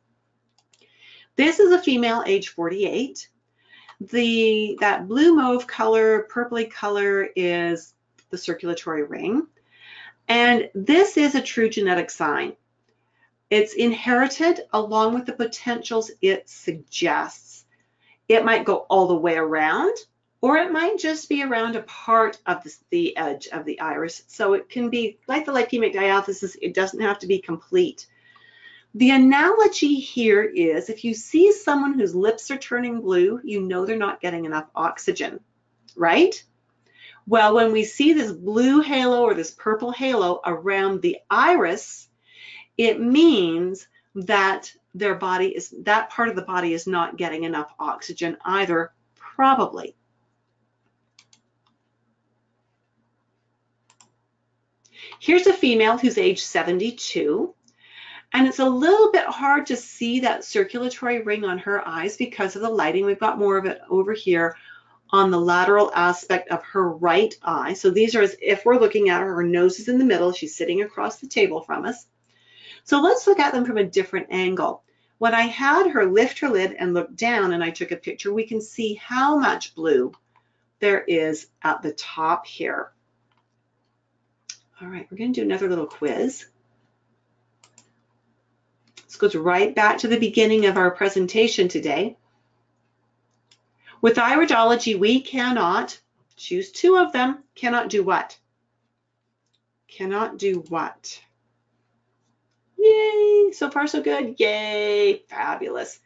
This is a female, age forty-eight. The, that blue mauve color, purpley color is the circulatory ring. And this is a true genetic sign. It's inherited along with the potentials it suggests. It might go all the way around, or it might just be around a part of the, the edge of the iris. So it can be like the lipemic diathesis. It doesn't have to be complete. The analogy here is if you see someone whose lips are turning blue, you know they're not getting enough oxygen, right? Well, when we see this blue halo or this purple halo around the iris, it means that their body is, that part of the body is not getting enough oxygen either, probably. Here's a female who's age seventy-two, and it's a little bit hard to see that circulatory ring on her eyes because of the lighting. We've got more of it over here on the lateral aspect of her right eye. So these are as if we're looking at her, her nose is in the middle, she's sitting across the table from us. So let's look at them from a different angle. When I had her lift her lid and look down and I took a picture, we can see how much blue there is at the top here. All right, we're going to do another little quiz. This goes right back to the beginning of our presentation today. With iridology, we cannot choose two of them. Cannot do what? Cannot do what? Yay, so far so good. Yay, fabulous.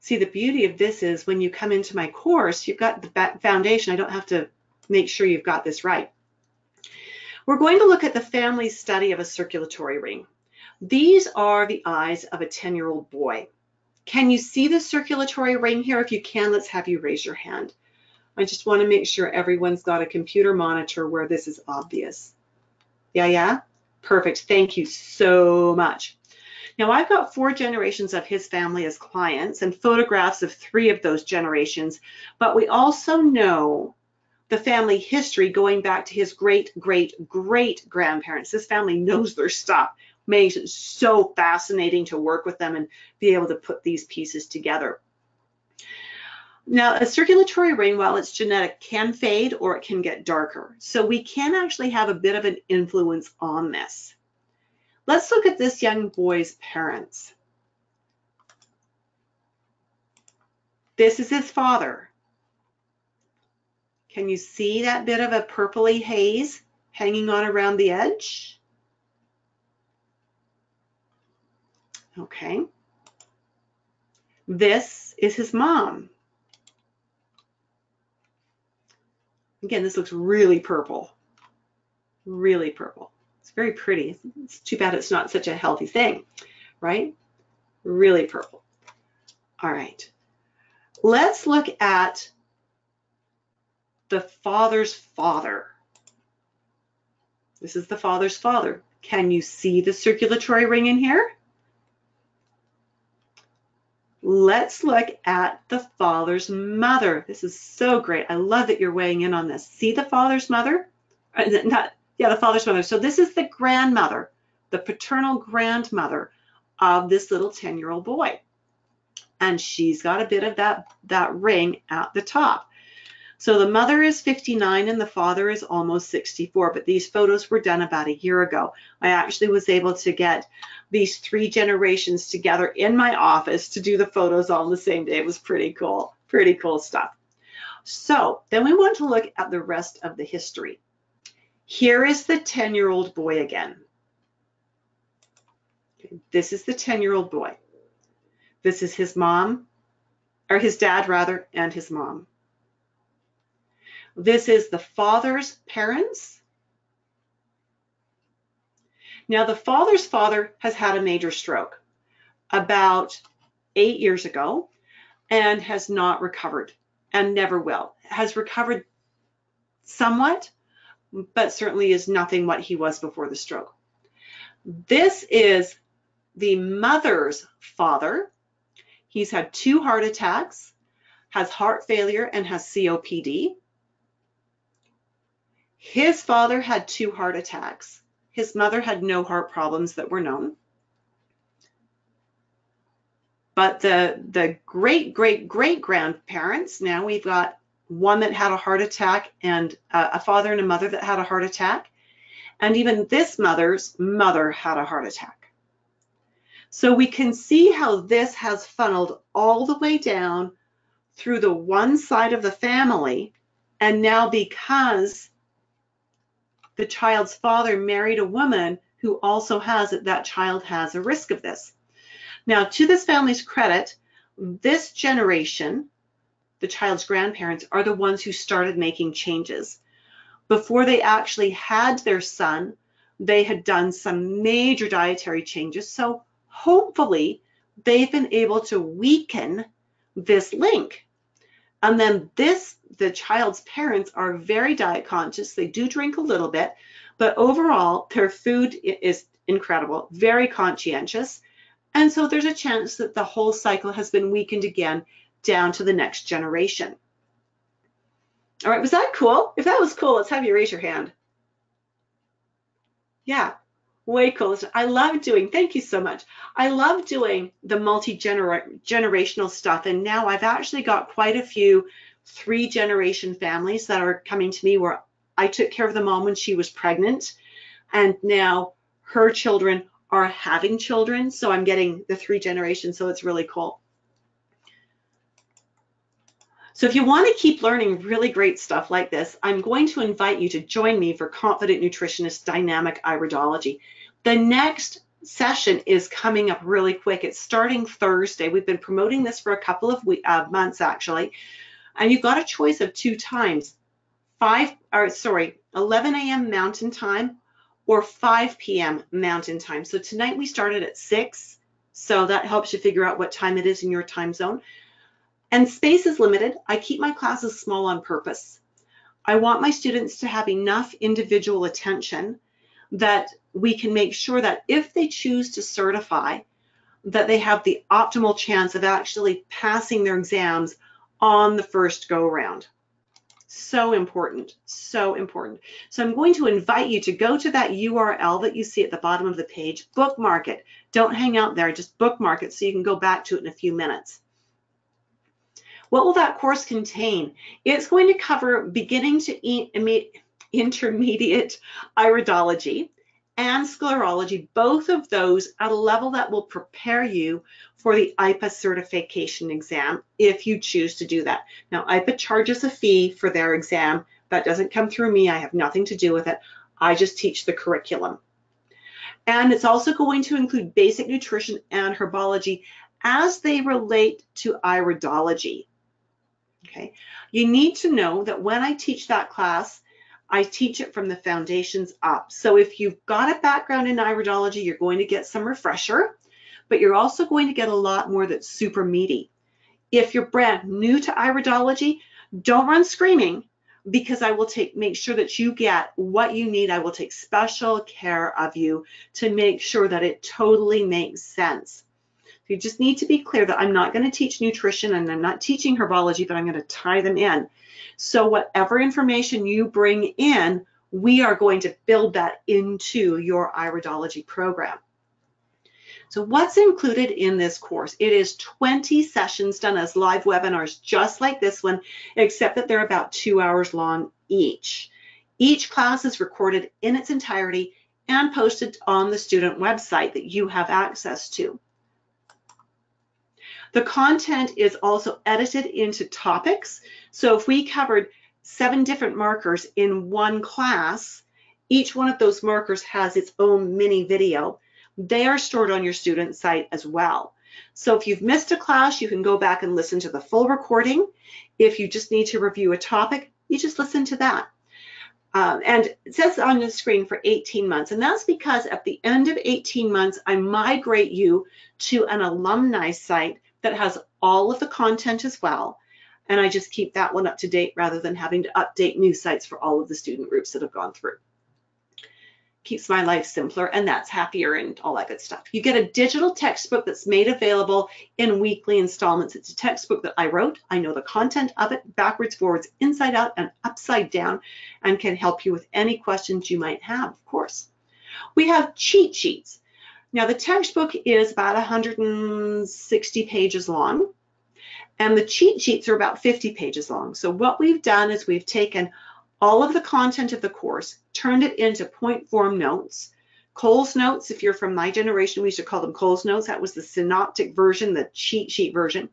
See, the beauty of this is when you come into my course, you've got the foundation. I don't have to make sure you've got this right. We're going to look at the family study of a circulatory ring. These are the eyes of a ten-year-old boy. Can you see the circulatory ring here? If you can, let's have you raise your hand. I just want to make sure everyone's got a computer monitor where this is obvious. Yeah, yeah? Perfect, thank you so much. Now I've got four generations of his family as clients and photographs of three of those generations, but we also know the family history going back to his great, great, great grandparents. This family knows their stuff. Makes it so fascinating to work with them and be able to put these pieces together. Now, a circulatory ring, while it's genetic, can fade or it can get darker. So we can actually have a bit of an influence on this. Let's look at this young boy's parents. This is his father. Can you see that bit of a purpley haze hanging on around the edge? Okay. This is his mom. Again, this looks really purple, really purple. It's very pretty. It's too bad it's not such a healthy thing, right? Really purple. All right. Let's look at the father's father. This is the father's father. Can you see the circulatory ring in here? Let's look at the father's mother. This is so great. I love that you're weighing in on this. See the father's mother? Not, yeah, the father's mother. So this is the grandmother, the paternal grandmother of this little ten-year-old boy. And she's got a bit of that, that ring at the top. So the mother is fifty-nine and the father is almost sixty-four, but these photos were done about a year ago. I actually was able to get these three generations together in my office to do the photos all on the same day. It was pretty cool, pretty cool stuff. So then we want to look at the rest of the history. Here is the ten-year-old boy again. This is the ten-year-old boy. This is his mom, or his dad rather, and his mom. This is the father's parents. Now, the father's father has had a major stroke about eight years ago and has not recovered and never will. Has recovered somewhat, but certainly is nothing what he was before the stroke. This is the mother's father. He's had two heart attacks, has heart failure, and has C O P D. His father had two heart attacks. His mother had no heart problems that were known. But the, the great, great, great grandparents, now we've got one that had a heart attack and uh, a father and a mother that had a heart attack. And even this mother's mother had a heart attack. So we can see how this has funneled all the way down through the one side of the family. And now because the child's father married a woman who also has it, that child has a risk of this. Now, to this family's credit, this generation, the child's grandparents, are the ones who started making changes. Before they actually had their son, they had done some major dietary changes. So hopefully they've been able to weaken this link. And then this, the child's parents are very diet conscious. They do drink a little bit, but overall their food is incredible, very conscientious. And so there's a chance that the whole cycle has been weakened again down to the next generation. All right, was that cool? If that was cool, let's have you raise your hand. Yeah, way cool. I love doing, thank you so much. I love doing the multi-generational stuff. And now I've actually got quite a few three-generation families that are coming to me where I took care of the mom when she was pregnant. And now her children are having children. So I'm getting the three generations. So it's really cool. So if you want to keep learning really great stuff like this, I'm going to invite you to join me for Confident Nutritionist Dynamic Iridology. The next session is coming up really quick. It's starting Thursday. We've been promoting this for a couple of weeks, uh, months actually. And you've got a choice of two times, five, or sorry, eleven a m Mountain Time or five p m Mountain Time. So tonight we started at six. So that helps you figure out what time it is in your time zone. And space is limited. I keep my classes small on purpose. I want my students to have enough individual attention that we can make sure that if they choose to certify, that they have the optimal chance of actually passing their exams on the first go round. So important, so important. So I'm going to invite you to go to that U R L that you see at the bottom of the page, bookmark it. Don't hang out there, just bookmark it so you can go back to it in a few minutes. What will that course contain? It's going to cover beginning to intermediate iridology and sclerology, both of those at a level that will prepare you for the I P A certification exam if you choose to do that. Now, I P A charges a fee for their exam. That doesn't come through me. I have nothing to do with it. I just teach the curriculum. And it's also going to include basic nutrition and herbology as they relate to iridology. Okay, you need to know that when I teach that class, I teach it from the foundations up. So if you've got a background in iridology, you're going to get some refresher, but you're also going to get a lot more that's super meaty. If you're brand new to iridology, don't run screaming because I will take make sure that you get what you need. I will take special care of you to make sure that it totally makes sense. You just need to be clear that I'm not going to teach nutrition and I'm not teaching herbology, but I'm going to tie them in. So whatever information you bring in, we are going to build that into your iridology program. So what's included in this course? It is twenty sessions done as live webinars, just like this one, except that they're about two hours long each. Each class is recorded in its entirety and posted on the student website that you have access to. The content is also edited into topics. So if we covered seven different markers in one class, each one of those markers has its own mini video. They are stored on your student site as well. So if you've missed a class, you can go back and listen to the full recording. If you just need to review a topic, you just listen to that. Um, and it says on the screen for eighteen months, and that's because at the end of eighteen months, I migrate you to an alumni site that has all of the content as well, and I just keep that one up to date rather than having to update new sites for all of the student groups that have gone through. Keeps my life simpler, and that's happier and all that good stuff. You get a digital textbook that's made available in weekly installments. It's a textbook that I wrote. I know the content of it backwards, forwards, inside out, and upside down, and can help you with any questions you might have, of course. We have cheat sheets. Now, the textbook is about one hundred sixty pages long, and the cheat sheets are about fifty pages long. So what we've done is we've taken all of the content of the course, turned it into point form notes. Cole's notes, if you're from my generation, we used to call them Cole's notes. That was the synoptic version, the cheat sheet version,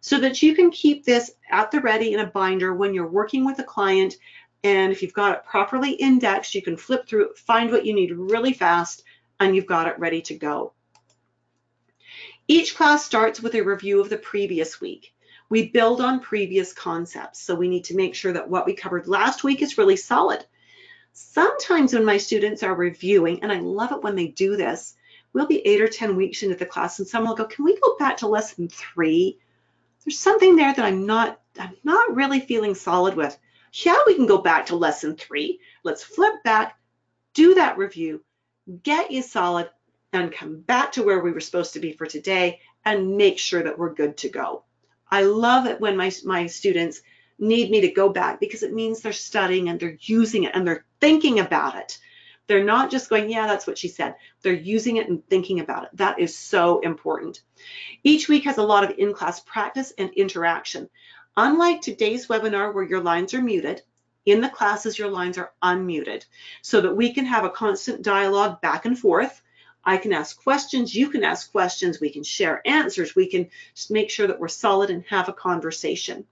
so that you can keep this at the ready in a binder when you're working with a client. And if you've got it properly indexed, you can flip through it, find what you need really fast, and you've got it ready to go. Each class starts with a review of the previous week. We build on previous concepts, so we need to make sure that what we covered last week is really solid. Sometimes when my students are reviewing, and I love it when they do this, we'll be eight or ten weeks into the class and someone will go, can we go back to lesson three? There's something there that I'm not, I'm not really feeling solid with. Yeah, we can go back to lesson three. Let's flip back, do that review, get you solid, and come back to where we were supposed to be for today and make sure that we're good to go. I love it when my, my students need me to go back, because it means they're studying and they're using it and they're thinking about it. They're not just going, yeah, that's what she said. They're using it and thinking about it. That is so important. Each week has a lot of in-class practice and interaction. Unlike today's webinar where your lines are muted, in the classes your lines are unmuted so that we can have a constant dialogue back and forth. I can ask questions, you can ask questions, we can share answers, we can just make sure that we're solid and have a conversation.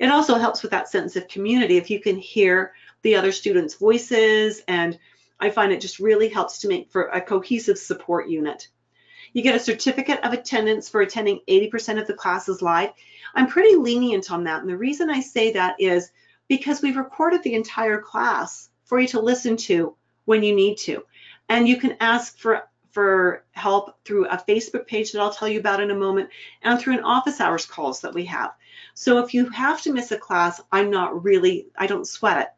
It also helps with that sense of community if you can hear the other students' voices, and I find it just really helps to make for a cohesive support unit. You get a certificate of attendance for attending eighty percent of the classes live. I'm pretty lenient on that, and the reason I say that is because we've recorded the entire class for you to listen to when you need to. And you can ask for, for help through a Facebook page that I'll tell you about in a moment, and through an office hours calls that we have. So if you have to miss a class, I'm not really, I don't sweat it.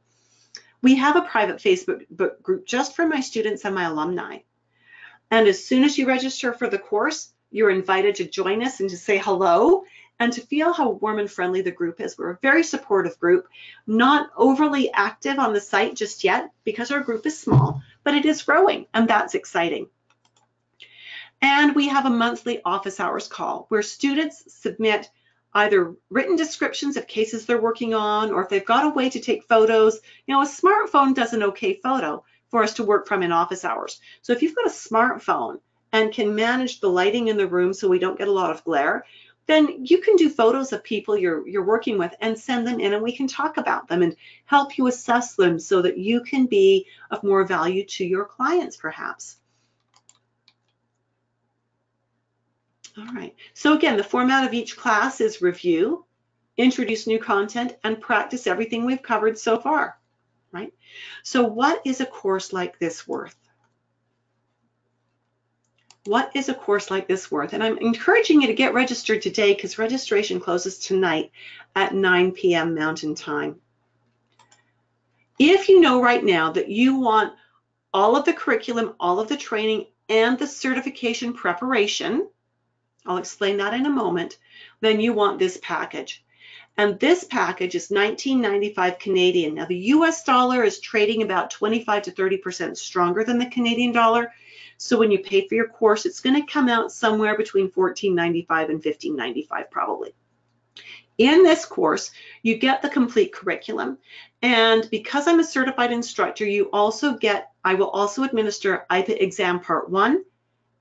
We have a private Facebook group just for my students and my alumni. And as soon as you register for the course, you're invited to join us and to say hello and to feel how warm and friendly the group is. We're a very supportive group, not overly active on the site just yet because our group is small, but it is growing, and that's exciting. And we have a monthly office hours call where students submit either written descriptions of cases they're working on, or if they've got a way to take photos. You know, a smartphone does an okay photo for us to work from in office hours. So if you've got a smartphone and can manage the lighting in the room so we don't get a lot of glare, then you can do photos of people you're, you're working with and send them in, and we can talk about them and help you assess them so that you can be of more value to your clients, perhaps. All right, so again, the format of each class is review, introduce new content, and practice everything we've covered so far, right? So what is a course like this worth? What is a course like this worth? And I'm encouraging you to get registered today because registration closes tonight at nine p m Mountain Time. If you know right now that you want all of the curriculum, all of the training, and the certification preparation, I'll explain that in a moment, then you want this package. And this package is nineteen ninety-five Canadian. Now the U S dollar is trading about twenty-five to thirty percent stronger than the Canadian dollar. So when you pay for your course, it's going to come out somewhere between fourteen ninety-five and fifteen ninety-five probably. In this course, you get the complete curriculum. And because I'm a certified instructor, you also get, I will also administer I P A exam part one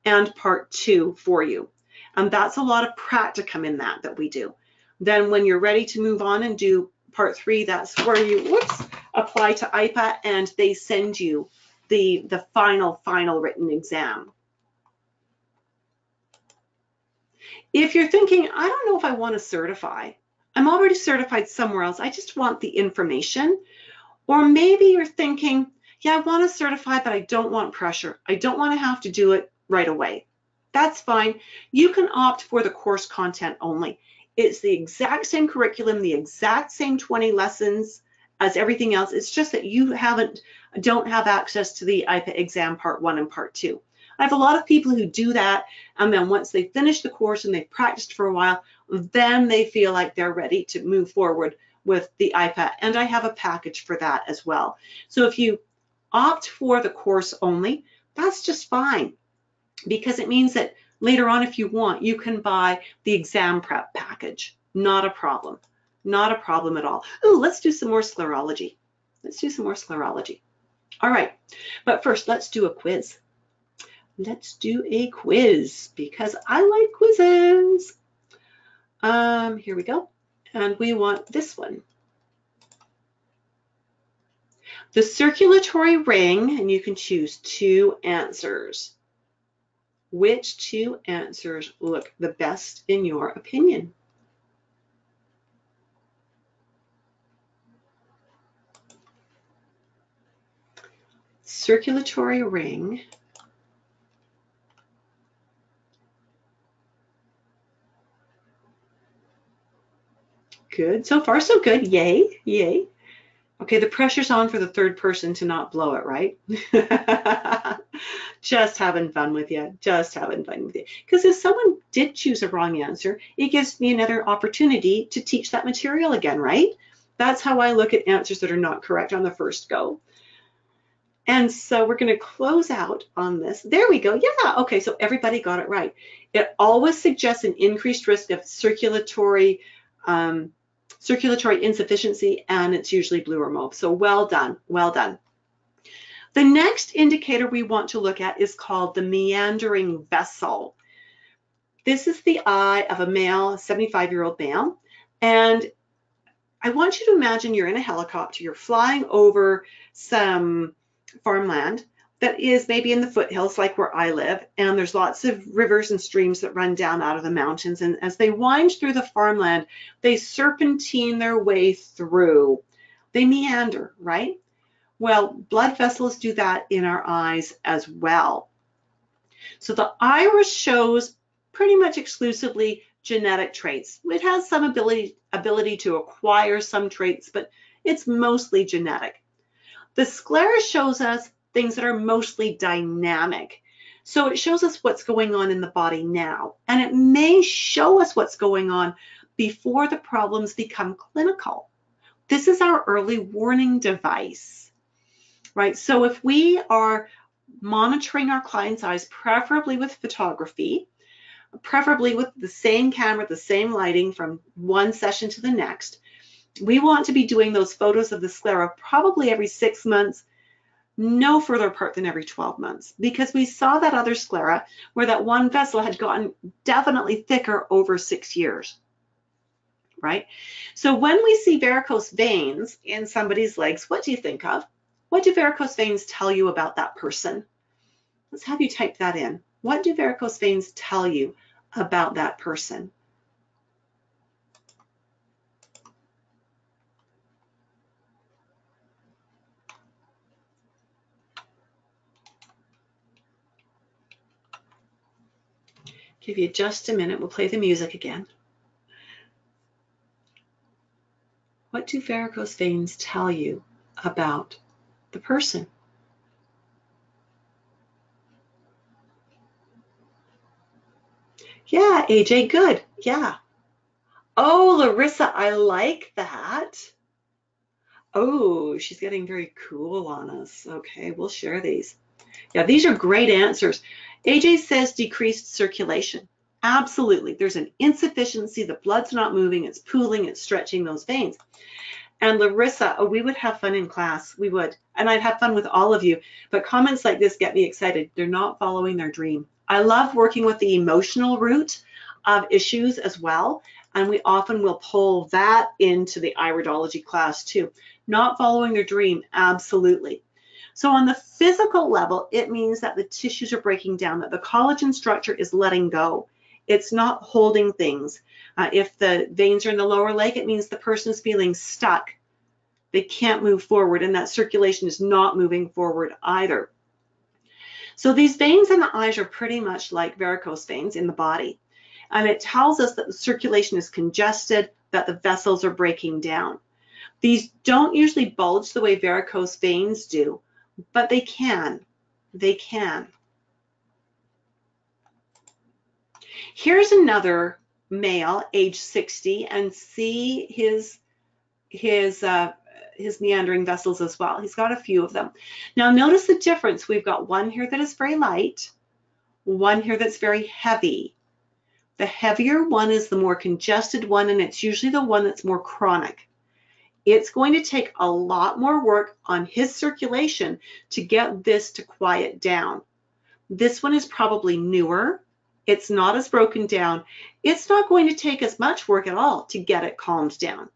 and part two for you. And that's a lot of practicum in that that we do. Then when you're ready to move on and do part three, that's where you whoops, apply to I P A and they send you The, the final, final written exam. If you're thinking, I don't know if I want to certify, I'm already certified somewhere else, I just want the information. Or maybe you're thinking, yeah, I want to certify, but I don't want pressure. I don't want to have to do it right away. That's fine. You can opt for the course content only. It's the exact same curriculum, the exact same twenty lessons as everything else. It's just that you haven't, don't have access to the I P A exam part one and part two. I have a lot of people who do that, and then once they finish the course and they've practiced for a while, then they feel like they're ready to move forward with the I P A, and I have a package for that as well. So if you opt for the course only, that's just fine, because it means that later on, if you want, you can buy the exam prep package. Not a problem, not a problem at all. Oh, let's do some more sclerology. Let's do some more sclerology. All right, but first let's do a quiz. Let's do a quiz because I like quizzes. Um, here we go. And we want this one. The circulatory ring, and you can choose two answers. Which two answers look the best in your opinion? Circulatory ring. Good, so far so good, yay, yay. Okay, the pressure's on for the third person to not blow it, right? Just having fun with you, just having fun with you. Because if someone did choose a wrong answer, it gives me another opportunity to teach that material again, right? That's how I look at answers that are not correct on the first go. And so we're gonna close out on this. There we go, yeah, okay, so everybody got it right. It always suggests an increased risk of circulatory um, circulatory insufficiency, and it's usually blue or mauve. So well done, well done. The next indicator we want to look at is called the meandering vessel. This is the eye of a male, seventy-five-year-old male, and I want you to imagine you're in a helicopter, you're flying over some farmland that is maybe in the foothills like where I live, and there's lots of rivers and streams that run down out of the mountains, and as they wind through the farmland, they serpentine their way through. They meander, right? Well, blood vessels do that in our eyes as well. So the iris shows pretty much exclusively genetic traits. It has some ability, ability to acquire some traits, but it's mostly genetic. The sclera shows us things that are mostly dynamic. So it shows us what's going on in the body now, and it may show us what's going on before the problems become clinical. This is our early warning device, right? So if we are monitoring our client's eyes, preferably with photography, preferably with the same camera, the same lighting from one session to the next, we want to be doing those photos of the sclera probably every six months, no further apart than every twelve months, because we saw that other sclera where that one vessel had gotten definitely thicker over six years, right? So when we see varicose veins in somebody's legs, what do you think of? What do varicose veins tell you about that person? Let's have you type that in. What do varicose veins tell you about that person? Give you just a minute, we'll play the music again. What do varicose veins tell you about the person? Yeah, A J, good, yeah. Oh, Larissa, I like that. Oh, she's getting very cool on us. Okay, we'll share these. Yeah, these are great answers. A J says decreased circulation. Absolutely, there's an insufficiency, the blood's not moving, it's pooling, it's stretching those veins. And Larissa, oh, we would have fun in class, we would. And I'd have fun with all of you, but comments like this get me excited. They're not following their dream. I love working with the emotional root of issues as well, and we often will pull that into the iridology class too. Not following their dream, absolutely. So on the physical level, it means that the tissues are breaking down, that the collagen structure is letting go. It's not holding things. Uh, if the veins are in the lower leg, it means the person is feeling stuck. They can't move forward, and that circulation is not moving forward either. So these veins in the eyes are pretty much like varicose veins in the body. and it tells us that the circulation is congested, that the vessels are breaking down. These don't usually bulge the way varicose veins do, but they can. They can. Here's another male, age sixty, and see his his uh, his meandering vessels as well. He's got a few of them. Now notice the difference. We've got one here that is very light, one here that's very heavy. The heavier one is the more congested one, and it's usually the one that's more chronic. It's going to take a lot more work on his circulation to get this to quiet down. This one is probably newer. It's not as broken down. It's not going to take as much work at all to get it calmed down.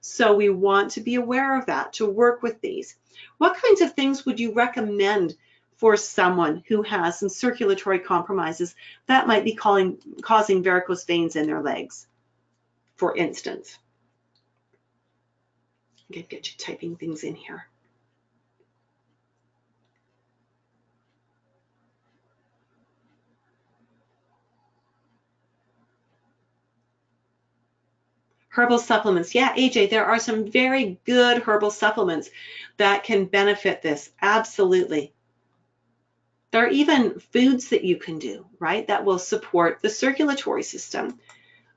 So we want to be aware of that, to work with these. What kinds of things would you recommend for someone who has some circulatory compromises that might be calling, causing varicose veins in their legs, for instance? I'm going to get you typing things in here. Herbal supplements. Yeah, A J, there are some very good herbal supplements that can benefit this. Absolutely. There are even foods that you can do, right, that will support the circulatory system.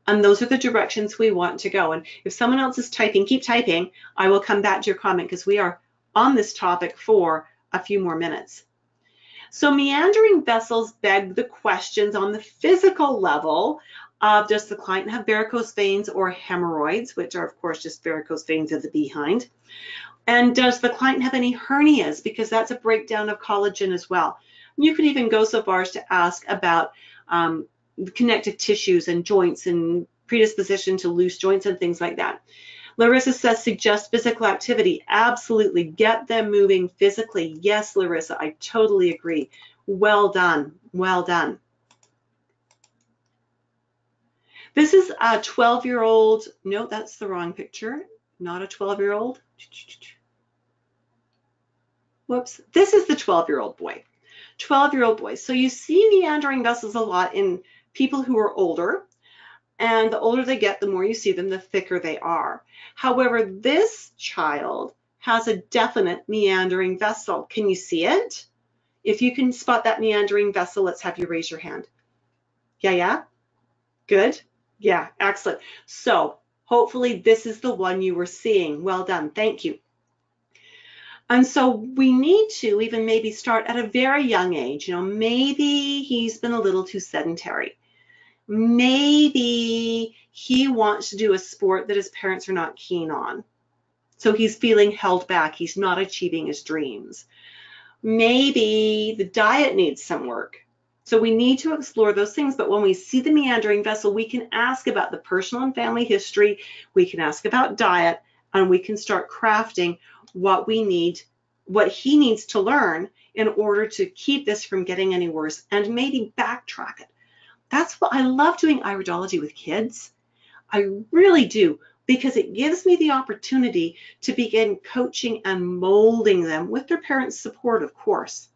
And those are the directions we want to go. And if someone else is typing, keep typing. I will come back to your comment because we are on this topic for a few more minutes. So meandering vessels beg the questions on the physical level of, does the client have varicose veins or hemorrhoids, which are of course just varicose veins of the behind? And does the client have any hernias? Because that's a breakdown of collagen as well. And you could even go so far as to ask about um, connective tissues and joints and predisposition to loose joints and things like that. Larissa says, suggest physical activity. Absolutely, get them moving physically. Yes, Larissa, I totally agree. Well done, well done. This is a twelve-year-old, no, that's the wrong picture, not a twelve-year-old. Whoops, this is the twelve-year-old boy, twelve-year-old boy. So you see meandering vessels a lot in people who are older, and the older they get, the more you see them, the thicker they are. However, this child has a definite meandering vessel. Can you see it? If you can spot that meandering vessel, let's have you raise your hand. Yeah, yeah, good. Yeah, excellent. So hopefully this is the one you were seeing. Well done. Thank you. And so we need to even maybe start at a very young age. You know, maybe he's been a little too sedentary. Maybe he wants to do a sport that his parents are not keen on. So he's feeling held back. He's not achieving his dreams. Maybe the diet needs some work. So we need to explore those things, but when we see the meandering vessel, we can ask about the personal and family history, we can ask about diet, and we can start crafting what we need, what he needs to learn in order to keep this from getting any worse, and maybe backtrack it. That's what I love doing iridology with kids. I really do, because it gives me the opportunity to begin coaching and molding them with their parents' support, of course.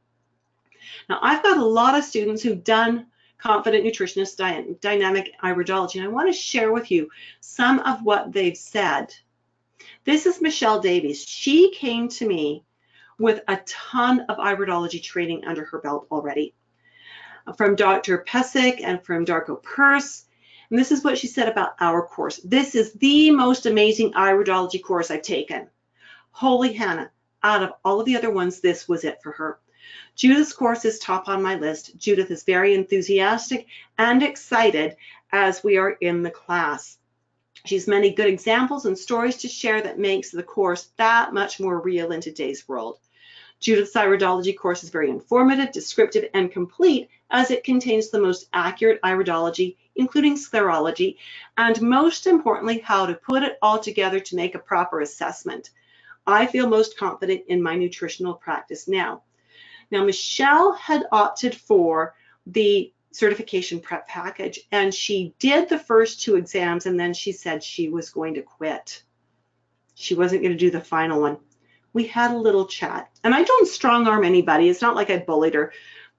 Now, I've got a lot of students who've done Confident Nutritionist Dynamic Iridology, and I want to share with you some of what they've said. This is Michelle Davies. She came to me with a ton of iridology training under her belt already from Doctor Pesic and from Darko Purse. And this is what she said about our course. This is the most amazing iridology course I've taken. Holy Hannah, out of all of the other ones, this was it for her. Judith's course is top on my list. Judith is very enthusiastic and excited as we are in the class. She has many good examples and stories to share that makes the course that much more real in today's world. Judith's iridology course is very informative, descriptive, and complete as it contains the most accurate iridology, including sclerology, and most importantly, how to put it all together to make a proper assessment. I feel most confident in my nutritional practice now. Now, Michelle had opted for the certification prep package, and she did the first two exams, and then she said she was going to quit. She wasn't going to do the final one. We had a little chat, and I don't strong arm anybody. It's not like I bullied her,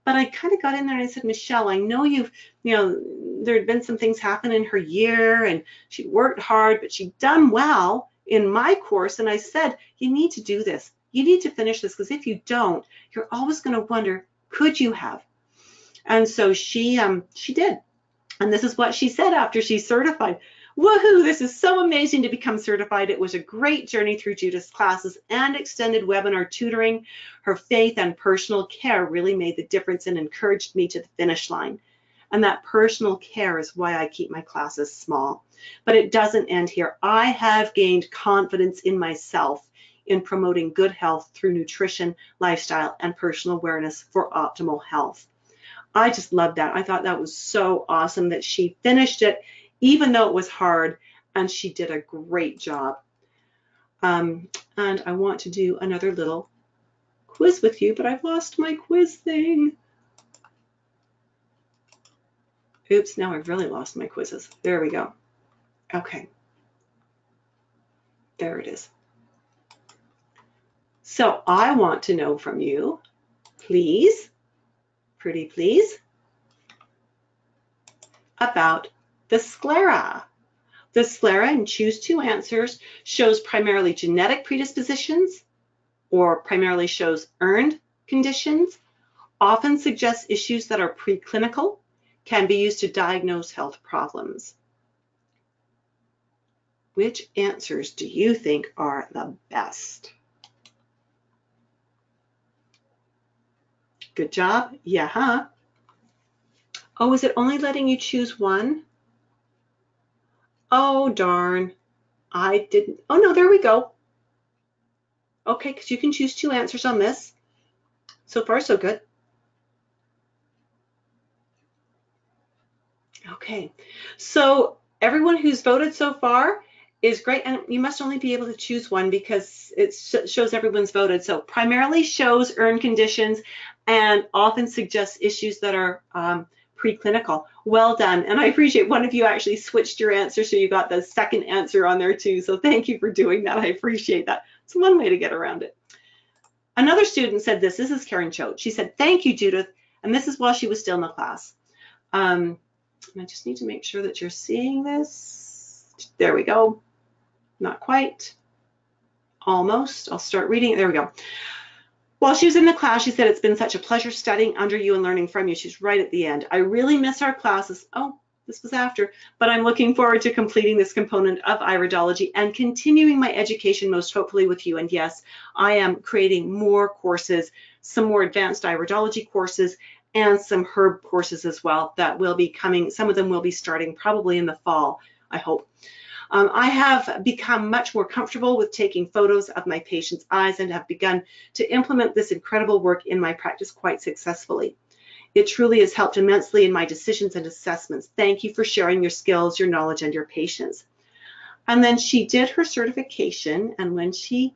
But I kind of got in there and I said, Michelle, I know you've, you know, there had been some things happen in her year and she worked hard, but she'd done well in my course. And I said, you need to do this. You need to finish this, because if you don't, you're always going to wonder, could you have? And so she, um, she did. And this is what she said after she certified. Woohoo, this is so amazing to become certified. It was a great journey through Judith's classes and extended webinar tutoring. Her faith and personal care really made the difference and encouraged me to the finish line. And that personal care is why I keep my classes small. But it doesn't end here. I have gained confidence in myself in promoting good health through nutrition, lifestyle, and personal awareness for optimal health. I just love that. I thought that was so awesome that she finished it, even though it was hard, and she did a great job. Um, and I want to do another little quiz with you, but I've lost my quiz thing. Oops, now I've really lost my quizzes. There we go. Okay. There it is. So I want to know from you, please, pretty please, about the sclera. The sclera, in choose two answers, shows primarily genetic predispositions or primarily shows earned conditions, often suggests issues that are preclinical, can be used to diagnose health problems. Which answers do you think are the best? Good job. Yeah, huh? Oh, is it only letting you choose one? Oh, darn, I didn't. Oh, no, there we go. Okay, because you can choose two answers on this. So far, so good. Okay, so everyone who's voted so far is great. And you must only be able to choose one because it shows everyone's voted. So primarily shows earned conditions and often suggests issues that are um, preclinical. Well done. And I appreciate one of you actually switched your answer, so you got the second answer on there too. So thank you for doing that. I appreciate that. It's one way to get around it. Another student said this. This is Karen Choate. She said, thank you, Judith. And this is while she was still in the class. Um, and I just need to make sure that you're seeing this. There we go. Not quite. Almost. I'll start reading it. There we go. While she was in the class, she said, it's been such a pleasure studying under you and learning from you. She's right at the end. I really miss our classes. Oh, this was after. But I'm looking forward to completing this component of iridology and continuing my education, most hopefully with you. And yes, I am creating more courses, some more advanced iridology courses, and some herb courses as well that will be coming. Some of them will be starting probably in the fall, I hope. Um, I have become much more comfortable with taking photos of my patients' eyes and have begun to implement this incredible work in my practice quite successfully. It truly has helped immensely in my decisions and assessments. Thank you for sharing your skills, your knowledge, and your patience. And then she did her certification, and when she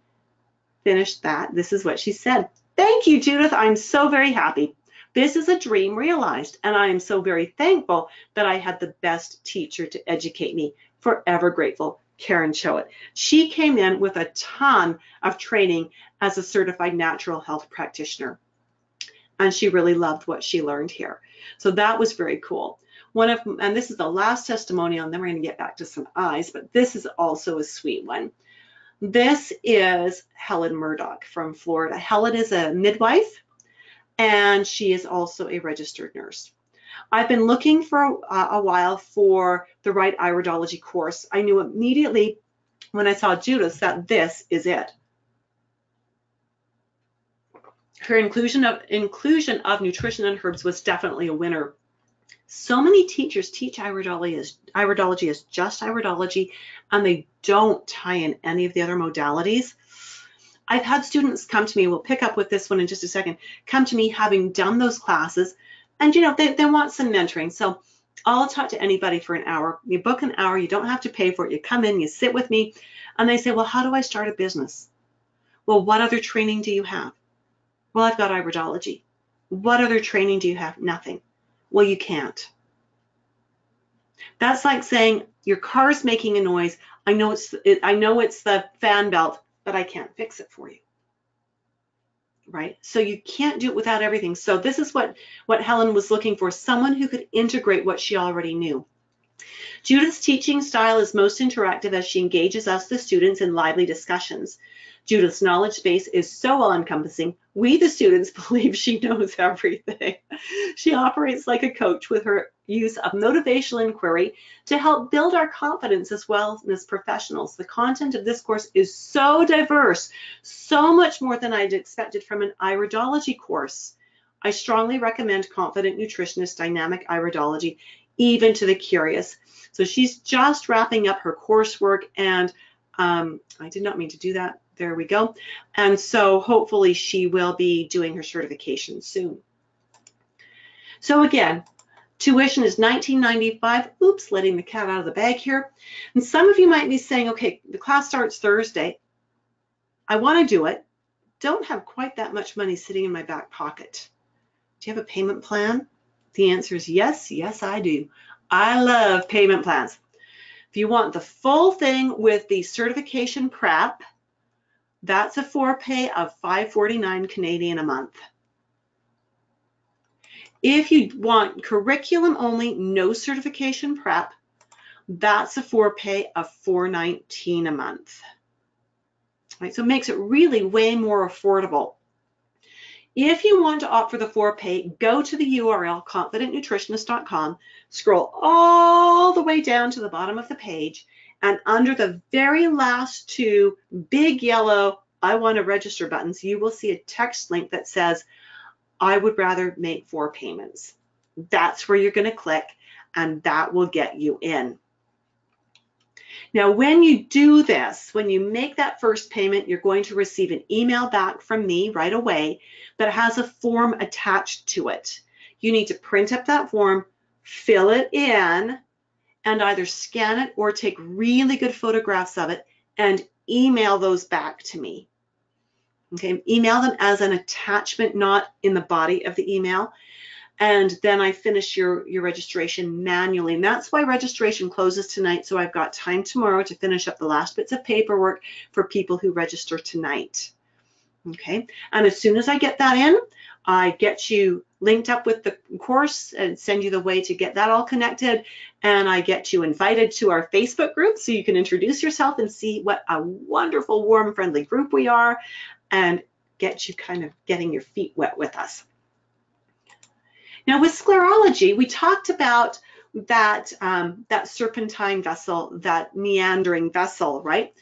finished that, this is what she said. Thank you, Judith. I'm so very happy. This is a dream realized, and I am so very thankful that I had the best teacher to educate me. Forever grateful, Karen Choate. She came in with a ton of training as a certified natural health practitioner, and she really loved what she learned here. So that was very cool. One of, and this is the last testimonial, and then we're going to get back to some eyes, but this is also a sweet one. This is Helen Murdoch from Florida. Helen is a midwife, and she is also a registered nurse. I've been looking for a, a while for the right iridology course. I knew immediately when I saw Judith that this is it. Her inclusion of, inclusion of nutrition and herbs was definitely a winner. So many teachers teach iridology as, iridology as just iridology, and they don't tie in any of the other modalities. I've had students come to me, we'll pick up with this one in just a second, come to me having done those classes. And, you know, they, they want some mentoring. So I'll talk to anybody for an hour. You book an hour. You don't have to pay for it. You come in, you sit with me. And they say, well, how do I start a business? Well, what other training do you have? Well, I've got iridology. What other training do you have? Nothing. Well, you can't. That's like saying your car's making a noise. I know it's, it, I know it's the fan belt, but I can't fix it for you. right? So you can't do it without everything. So this is what, what Helen was looking for, someone who could integrate what she already knew. Judith's teaching style is most interactive as she engages us, the students, in lively discussions. Judith's knowledge base is so all-encompassing, we, the students, believe she knows everything. She operates like a coach with her use of motivational inquiry to help build our confidence as wellness professionals. The content of this course is so diverse, so much more than I'd expected from an iridology course. I strongly recommend Confident Nutritionist Dynamic Iridology, even to the curious. So she's just wrapping up her coursework, and um, I did not mean to do that. There we go. And so hopefully she will be doing her certification soon. So again, tuition is nineteen ninety-five dollars. Oops, letting the cat out of the bag here. And some of you might be saying, okay, the class starts Thursday. I want to do it. Don't have quite that much money sitting in my back pocket. Do you have a payment plan? The answer is yes. Yes, I do. I love payment plans. If you want the full thing with the certification prep, that's a forepay of five forty-nine Canadian a month. If you want curriculum only, no certification prep, that's a forepay of four nineteen a month. All right, so it makes it really way more affordable. If you want to opt for the forepay, go to the U R L confident nutritionist dot com, scroll all the way down to the bottom of the page, and under the very last two big yellow I want to register buttons, you will see a text link that says, I would rather make four payments. That's where you're going to click, and that will get you in. Now, when you do this, when you make that first payment, you're going to receive an email back from me right away that has a form attached to it. You need to print up that form, fill it in, and either scan it or take really good photographs of it and email those back to me. Okay, email them as an attachment, not in the body of the email. And then I finish your, your registration manually. And that's why registration closes tonight. So I've got time tomorrow to finish up the last bits of paperwork for people who register tonight. Okay, and as soon as I get that in, I get you linked up with the course and send you the way to get that all connected. And I get you invited to our Facebook group so you can introduce yourself and see what a wonderful, warm, friendly group we are, and get you kind of getting your feet wet with us. Now, with sclerology, we talked about that, um, that serpentine vessel, that meandering vessel, right?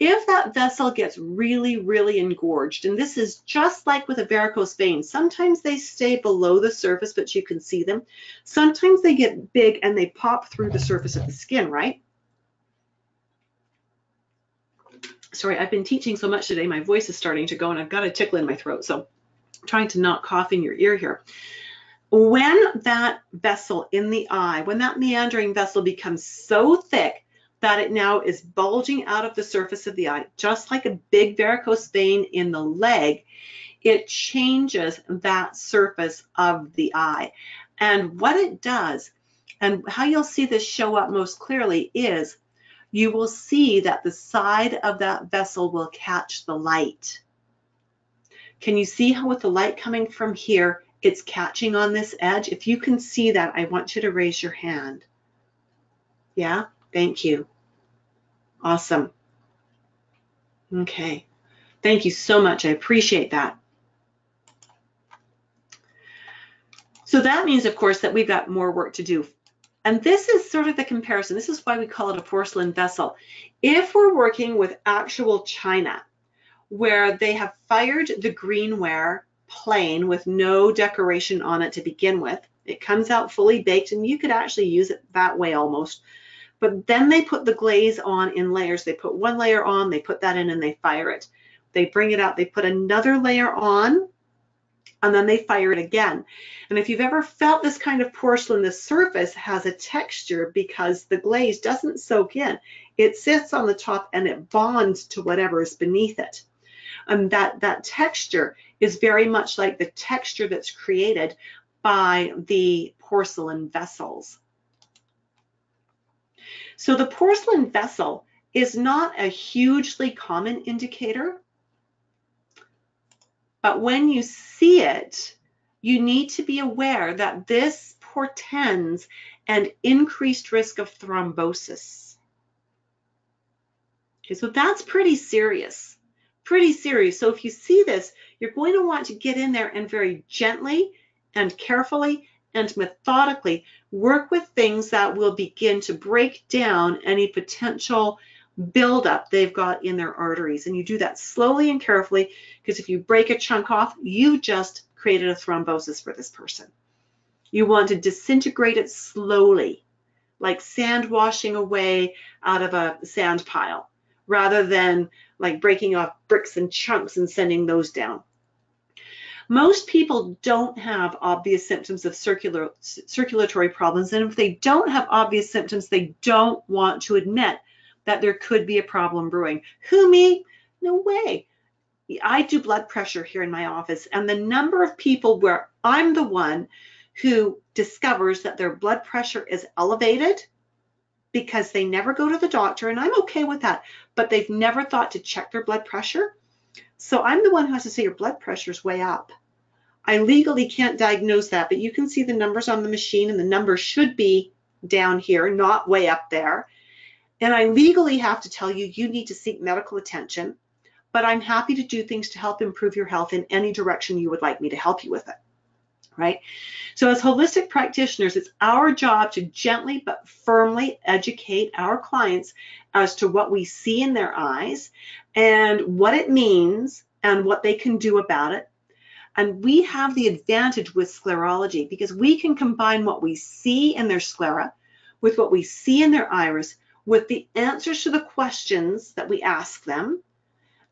If that vessel gets really, really engorged, and this is just like with a varicose vein, sometimes they stay below the surface, but you can see them. Sometimes they get big and they pop through the surface of the skin, right? Sorry, I've been teaching so much today, my voice is starting to go, and I've got a tickle in my throat, so I'm trying to not cough in your ear here. When that vessel in the eye, when that meandering vessel becomes so thick that it now is bulging out of the surface of the eye, just like a big varicose vein in the leg, it changes that surface of the eye. And what it does, and how you'll see this show up most clearly, is you will see that the side of that vessel will catch the light. Can you see how with the light coming from here, it's catching on this edge? If you can see that, I want you to raise your hand. Yeah, thank you. Awesome. Okay, thank you so much. I appreciate that. So that means, of course, that we've got more work to do. And this is sort of the comparison. This is why we call it a porcelain vessel. If we're working with actual china, where they have fired the greenware plain with no decoration on it to begin with, it comes out fully baked, and you could actually use it that way almost, but then they put the glaze on in layers. They put one layer on, they put that in, and they fire it. They bring it out, they put another layer on, and then they fire it again. And if you've ever felt this kind of porcelain, the surface has a texture because the glaze doesn't soak in. It sits on the top and it bonds to whatever is beneath it. And that, that texture is very much like the texture that's created by the porcelain vessels. So the porcelain vessel is not a hugely common indicator But when you see it, you need to be aware that this portends an increased risk of thrombosis. Okay, so that's pretty serious, pretty serious. So if you see this, you're going to want to get in there and very gently and carefully and methodically work with things that will begin to break down any potential buildup they've got in their arteries. And you do that slowly and carefully, because if you break a chunk off, you just created a thrombosis for this person. You want to disintegrate it slowly, like sand washing away out of a sand pile, rather than like breaking off bricks and chunks and sending those down. Most people don't have obvious symptoms of circular, circulatory problems, and if they don't have obvious symptoms, they don't want to admit that there could be a problem brewing. Who, me? No way. I do blood pressure here in my office, and the number of people where I'm the one who discovers that their blood pressure is elevated because they never go to the doctor, and I'm okay with that, but they've never thought to check their blood pressure. So I'm the one who has to say your blood pressure's way up. I legally can't diagnose that, but you can see the numbers on the machine, and the number should be down here, not way up there. And I legally have to tell you, you need to seek medical attention, but I'm happy to do things to help improve your health in any direction you would like me to help you with it. Right? So as holistic practitioners, it's our job to gently but firmly educate our clients as to what we see in their eyes and what it means and what they can do about it. And we have the advantage with sclerology because we can combine what we see in their sclera with what we see in their iris, with the answers to the questions that we ask them,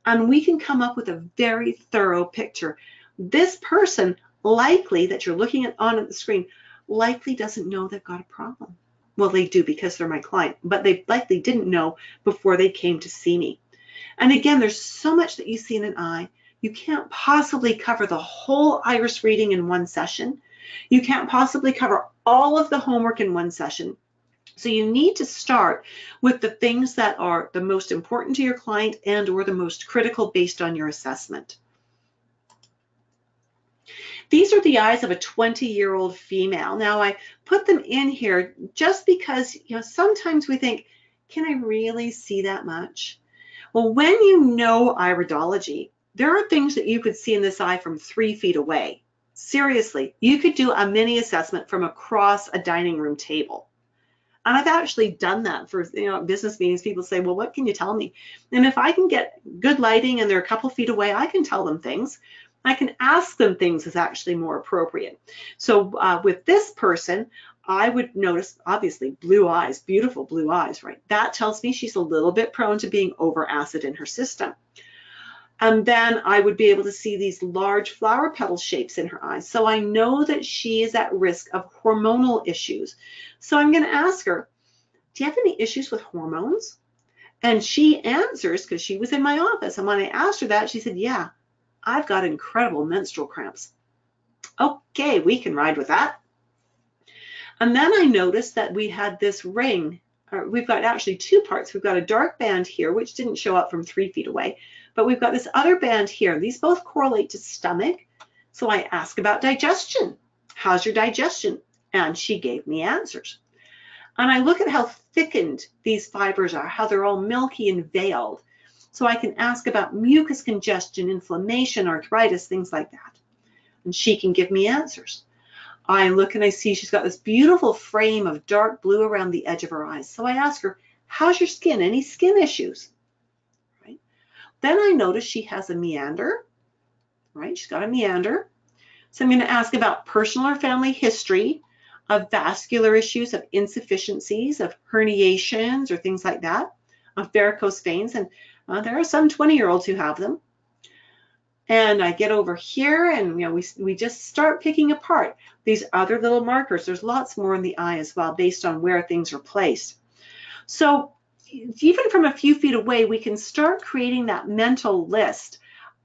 and we can come up with a very thorough picture. This person likely that you're looking at on the screen likely doesn't know they've got a problem. Well, they do because they're my client, but they likely didn't know before they came to see me. And again, there's so much that you see in an eye. You can't possibly cover the whole iris reading in one session. You can't possibly cover all of the homework in one session. So you need to start with the things that are the most important to your client and or the most critical based on your assessment. These are the eyes of a twenty-year-old female. Now, I put them in here just because, you know, sometimes we think, can I really see that much? Well, when you know iridology, there are things that you could see in this eye from three feet away. Seriously, you could do a mini assessment from across a dining room table. And I've actually done that for, you know, business meetings. People say, well, what can you tell me? And if I can get good lighting and they're a couple feet away, I can tell them things. I can ask them things is actually more appropriate. So uh, with this person, I would notice, obviously, blue eyes, beautiful blue eyes, right? That tells me she's a little bit prone to being over acid in her system. And then I would be able to see these large flower petal shapes in her eyes. So I know that she is at risk of hormonal issues. So I'm going to ask her, do you have any issues with hormones? And she answers, because she was in my office. And when I asked her that, she said, yeah. I've got incredible menstrual cramps. Okay, we can ride with that. And then I noticed that we had this ring. Or we've got actually two parts. We've got a dark band here, which didn't show up from three feet away, but we've got this other band here. These both correlate to stomach. So I asked about digestion. How's your digestion? And she gave me answers. And I look at how thickened these fibers are, how they're all milky and veiled. So I can ask about mucus congestion, inflammation, arthritis, things like that. And she can give me answers. I look and I see she's got this beautiful frame of dark blue around the edge of her eyes. So I ask her, how's your skin? Any skin issues? Right. Then I notice she has a meander, right? She's got a meander. So I'm going to ask about personal or family history of vascular issues, of insufficiencies, of herniations or things like that, of varicose veins. And Uh, there are some twenty-year-olds who have them. And I get over here and, you know, we, we just start picking apart these other little markers. There's lots more in the eye as well, based on where things are placed. So even from a few feet away, we can start creating that mental list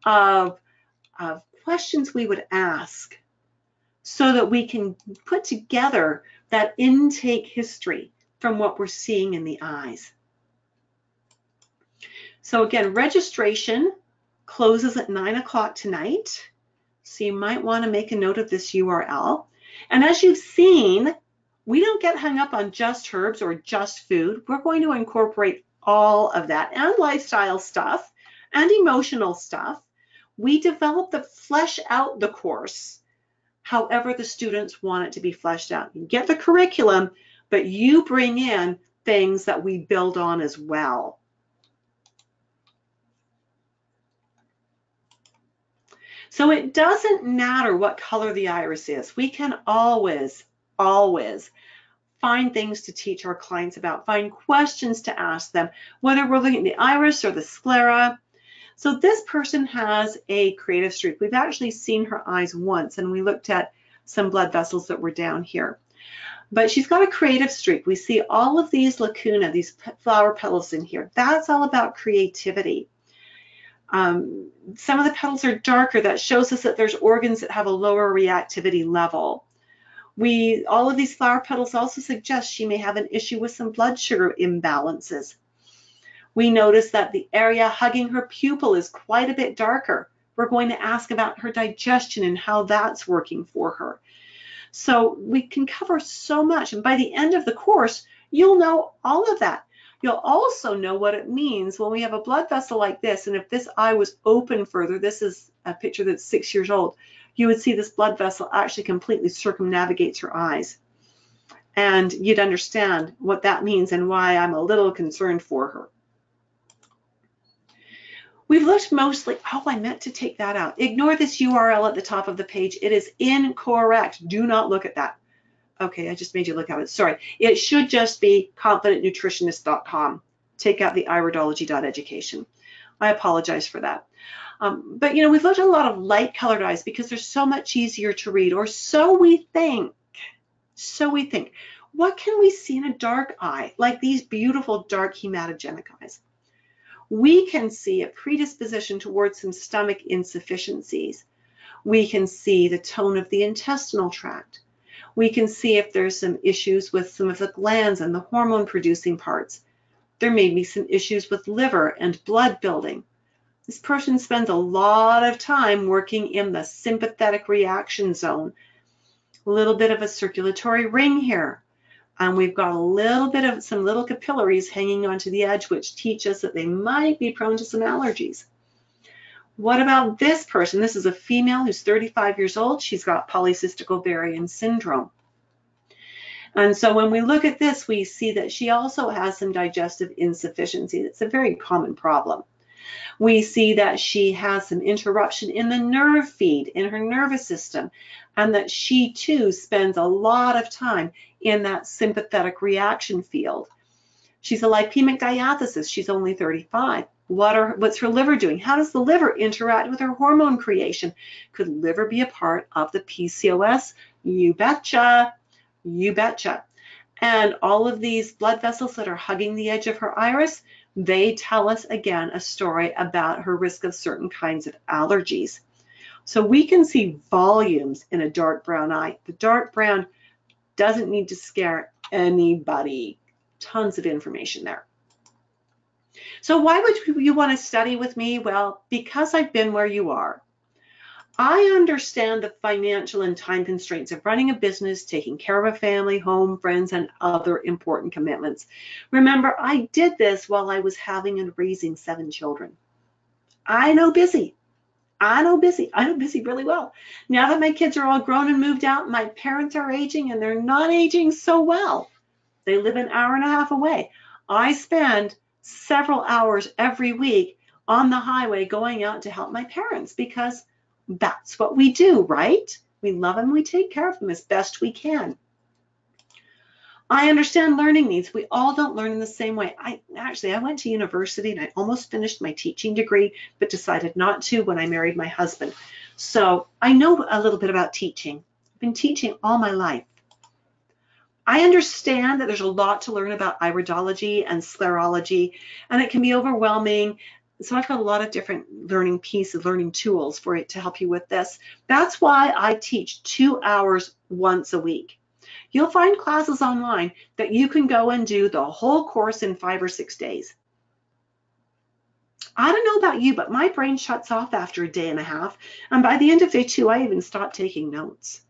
of, of questions we would ask so that we can put together that intake history from what we're seeing in the eyes. So again, registration closes at nine o'clock tonight. So you might want to make a note of this U R L. And as you've seen, we don't get hung up on just herbs or just food. We're going to incorporate all of that and lifestyle stuff and emotional stuff. We develop the flesh out the course however the students want it to be fleshed out. You get the curriculum, but you bring in things that we build on as well. So it doesn't matter what color the iris is. We can always, always find things to teach our clients about, find questions to ask them, whether we're looking at the iris or the sclera. So this person has a creative streak. We've actually seen her eyes once, and we looked at some blood vessels that were down here. But she's got a creative streak. We see all of these lacunae, these flower petals in here. That's all about creativity. Um, some of the petals are darker. That shows us that there's organs that have a lower reactivity level. We, all of these flower petals also suggest she may have an issue with some blood sugar imbalances. We notice that the area hugging her pupil is quite a bit darker. We're going to ask about her digestion and how that's working for her. So we can cover so much, and by the end of the course, you'll know all of that. You'll also know what it means when we have a blood vessel like this, and if this eye was open further, this is a picture that's six years old, you would see this blood vessel actually completely circumnavigates her eyes. And you'd understand what that means and why I'm a little concerned for her. We've looked mostly, oh, I meant to take that out. Ignore this U R L at the top of the page. It is incorrect. Do not look at that. Okay, I just made you look at it. Sorry. It should just be confident nutritionist dot com. Take out the iridology dot education. I apologize for that. Um, but, you know, we've looked at a lot of light-colored eyes because they're so much easier to read, or so we think. So we think. What can we see in a dark eye, like these beautiful dark hematogenic eyes? We can see a predisposition towards some stomach insufficiencies. We can see the tone of the intestinal tract. We can see if there's some issues with some of the glands and the hormone-producing parts. There may be some issues with liver and blood building. This person spends a lot of time working in the sympathetic reaction zone. A little bit of a circulatory ring here. And we've got a little bit of some little capillaries hanging onto the edge, which teach us that they might be prone to some allergies. What about this person? This is a female who's thirty-five years old. She's got polycystic ovarian syndrome. And so when we look at this, we see that she also has some digestive insufficiency. It's a very common problem. We see that she has some interruption in the nerve feed, in her nervous system, and that she too spends a lot of time in that sympathetic reaction field. She's a lipemic diathesis. She's only thirty-five. What are, what's her liver doing? How does the liver interact with her hormone creation? Could liver be a part of the P C O S? You betcha. You betcha. And all of these blood vessels that are hugging the edge of her iris, they tell us, again, a story about her risk of certain kinds of allergies. So we can see volumes in a dark brown eye. The dark brown doesn't need to scare anybody. Tons of information there. So why would you want to study with me? Well, because I've been where you are. I understand the financial and time constraints of running a business, taking care of a family, home, friends, and other important commitments. Remember, I did this while I was having and raising seven children. I know busy. I know busy. I know busy really well. Now that my kids are all grown and moved out, my parents are aging, and they're not aging so well. They live an hour and a half away. I spend several hours every week on the highway going out to help my parents because that's what we do, right? We love them, we take care of them as best we can. I understand learning needs. We all don't learn in the same way. I actually, I went to university and I almost finished my teaching degree, but decided not to when I married my husband. So I know a little bit about teaching. I've been teaching all my life. I understand that there's a lot to learn about iridology and sclerology, and it can be overwhelming. So I've got a lot of different learning pieces, learning tools for it to help you with this. That's why I teach two hours once a week. You'll find classes online that you can go and do the whole course in five or six days. I don't know about you, but my brain shuts off after a day and a half. And by the end of day two, I even stopped taking notes.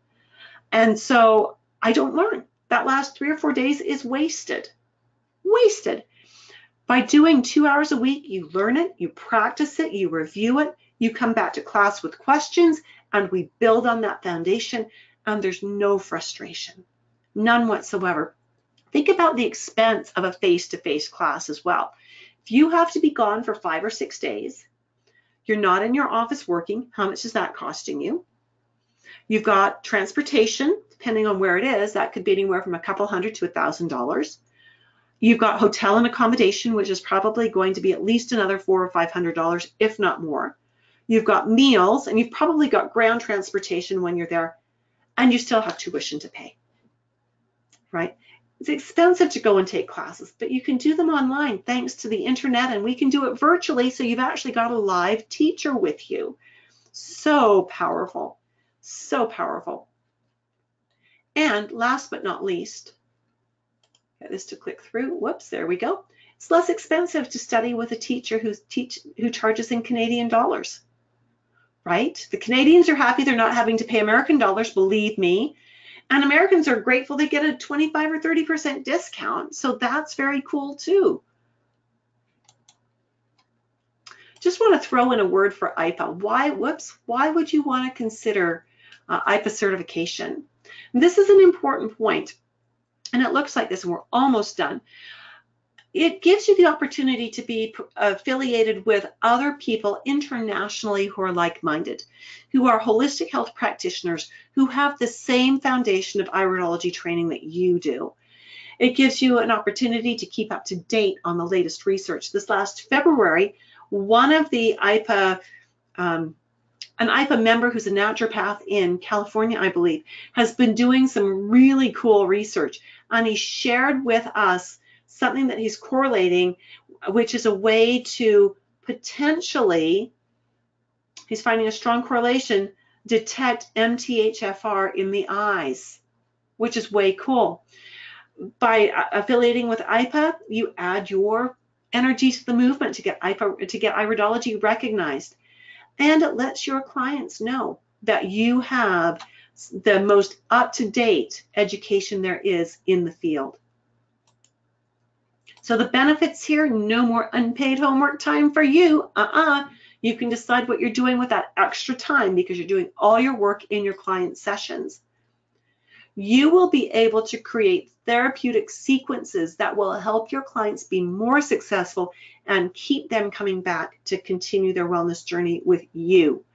And so I don't learn. That last three or four days is wasted, wasted. By doing two hours a week, you learn it, you practice it, you review it, you come back to class with questions, and we build on that foundation, and there's no frustration, none whatsoever. Think about the expense of a face-to-face class as well. If you have to be gone for five or six days, you're not in your office working, how much is that costing you? You've got transportation, depending on where it is, that could be anywhere from a couple hundred to a thousand dollars. You've got hotel and accommodation, which is probably going to be at least another four or five hundred dollars, if not more. You've got meals, and you've probably got ground transportation when you're there, and you still have tuition to pay, right? It's expensive to go and take classes, but you can do them online thanks to the internet, and we can do it virtually, so you've actually got a live teacher with you. So powerful, so powerful. And last but not least, get this to click through. Whoops, there we go. It's less expensive to study with a teacher who's teach, who charges in Canadian dollars, right? The Canadians are happy they're not having to pay American dollars, believe me. And Americans are grateful they get a twenty-five or thirty percent discount. So that's very cool too. Just want to throw in a word for I P A. Why, whoops, why would you want to consider uh, I P A certification? And this is an important point. And it looks like this, and we're almost done. It gives you the opportunity to be affiliated with other people internationally who are like-minded, who are holistic health practitioners, who have the same foundation of iridology training that you do. It gives you an opportunity to keep up to date on the latest research. This last February, one of the I P A um, An I P A member who's a naturopath in California, I believe, has been doing some really cool research, and he shared with us something that he's correlating, which is a way to potentially, he's finding a strong correlation, detect M T H F R in the eyes, which is way cool. By affiliating with I P A, you add your energy to the movement to get I P A, to get iridology recognized. And it lets your clients know that you have the most up-to-date education there is in the field. So the benefits here, no more unpaid homework time for you. Uh-uh. You can decide what you're doing with that extra time because you're doing all your work in your client sessions. You will be able to create therapeutic sequences that will help your clients be more successful and keep them coming back to continue their wellness journey with you.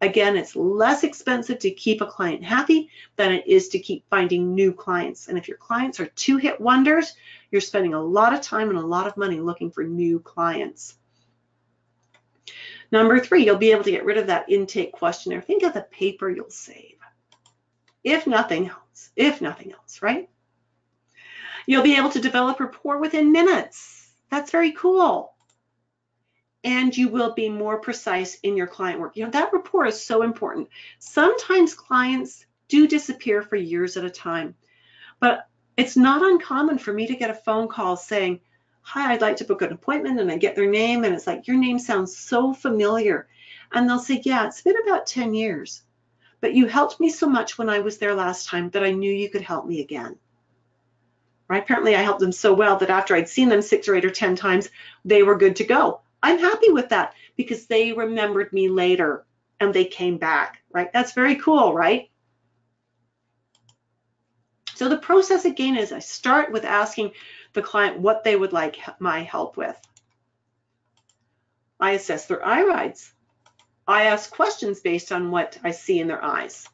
Again, it's less expensive to keep a client happy than it is to keep finding new clients. And if your clients are two-hit wonders, you're spending a lot of time and a lot of money looking for new clients. Number three, you'll be able to get rid of that intake questionnaire. Think of the paper you'll save. If nothing else, if nothing else, right? You'll be able to develop rapport within minutes. That's very cool. And you will be more precise in your client work. You know, that rapport is so important. Sometimes clients do disappear for years at a time, but it's not uncommon for me to get a phone call saying, hi, I'd like to book an appointment, and I get their name, and it's like, your name sounds so familiar. And they'll say, yeah, it's been about ten years. But you helped me so much when I was there last time that I knew you could help me again. Right? Apparently I helped them so well that after I'd seen them six or eight or ten times, they were good to go. I'm happy with that because they remembered me later and they came back, right? That's very cool, right? So the process again is I start with asking the client what they would like my help with. I assess their irides. I ask questions based on what I see in their eyes.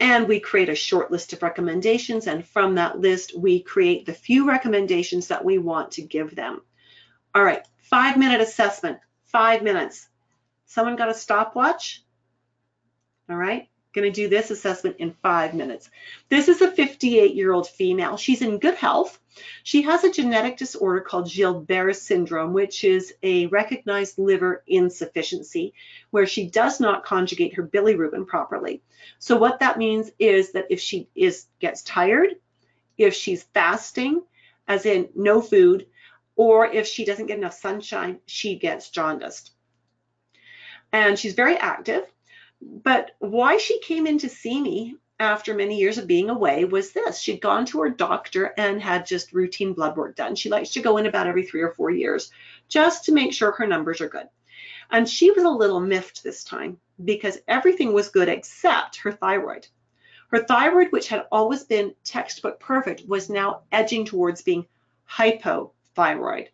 And we create a short list of recommendations, and from that list, we create the few recommendations that we want to give them. All right, five-minute assessment, five minutes. Someone got a stopwatch? All right, gonna do this assessment in five minutes. This is a fifty-eight-year-old female. She's in good health. She has a genetic disorder called Gilbert syndrome, which is a recognized liver insufficiency where she does not conjugate her bilirubin properly. So what that means is that if she is gets tired, if she's fasting, as in no food, or if she doesn't get enough sunshine, she gets jaundiced. And she's very active, but why she came in to see me after many years of being away was this. She'd gone to her doctor and had just routine blood work done. She likes to go in about every three or four years just to make sure her numbers are good. And she was a little miffed this time because everything was good except her thyroid. Her thyroid, which had always been textbook perfect, was now edging towards being hypothyroid.